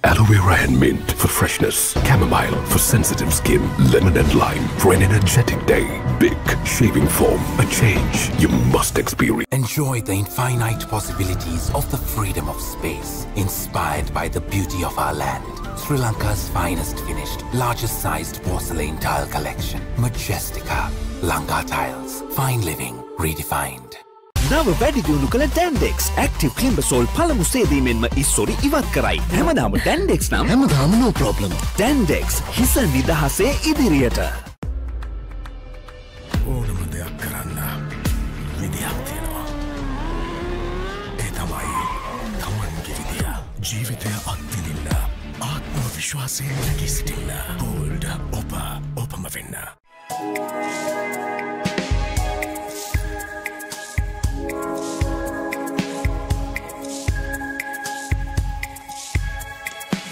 Aloe vera and mint for freshness, chamomile for sensitive skin, lemon and lime for an energetic day. Big shaving foam, a change you must experience. Enjoy the infinite possibilities of the freedom of space, inspired by the beauty of our land. Sri Lanka's finest finished, largest sized porcelain tile collection. Majestica. Lanka Tiles. Fine living. Redefined. Now වැඩි දියුණු කළ Dandex Active Climbersoul පළමු සේදීමෙන්ම ඉස්සොරි ඉවත් කරයි. හැමදාම Dandex නම් හැමදාම no problem. Dandex හිස නිදහසේ ඉදිරියට. ඕනම දෙයක් කරන්න විදියක් තියෙනවා. ඒ තමයි තමන්ගේ විදිය. ජීවිතය අත්විඳින්න ආත්ම විශ්වාසයෙන් නැගී සිටින්න. Gold ඔප ඔපම වෙන්න.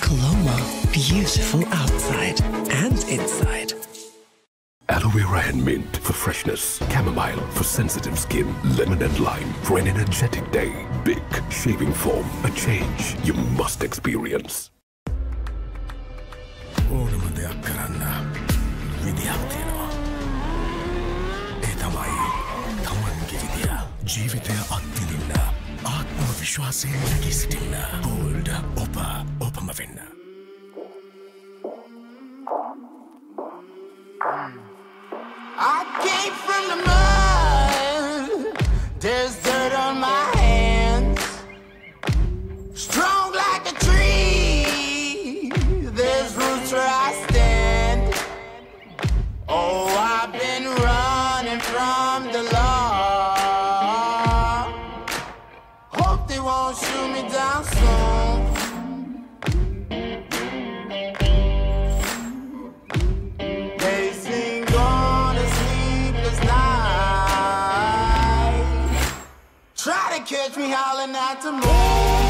Colombo, beautiful outside and inside. Aloe vera and mint for freshness, chamomile for sensitive skin, lemon and lime for an energetic day. Big shaving foam, a change you must experience. ඕනම දෙයක් කරන්න විදියක් තියෙනවා. ඒ තමයි තමන්ගේ විදිය. ජීවිතය අත්විඳින්න ආත්ම විශ්වාසයෙන් නැගී සිටින්න. Gold ඔප ඔපම වෙන්න. There's dirt on my hands, strong like a tree. There's roots where I stand. Oh, I've been running from the law. Hope they won't shoot me down soon. Catch me howling at the moon.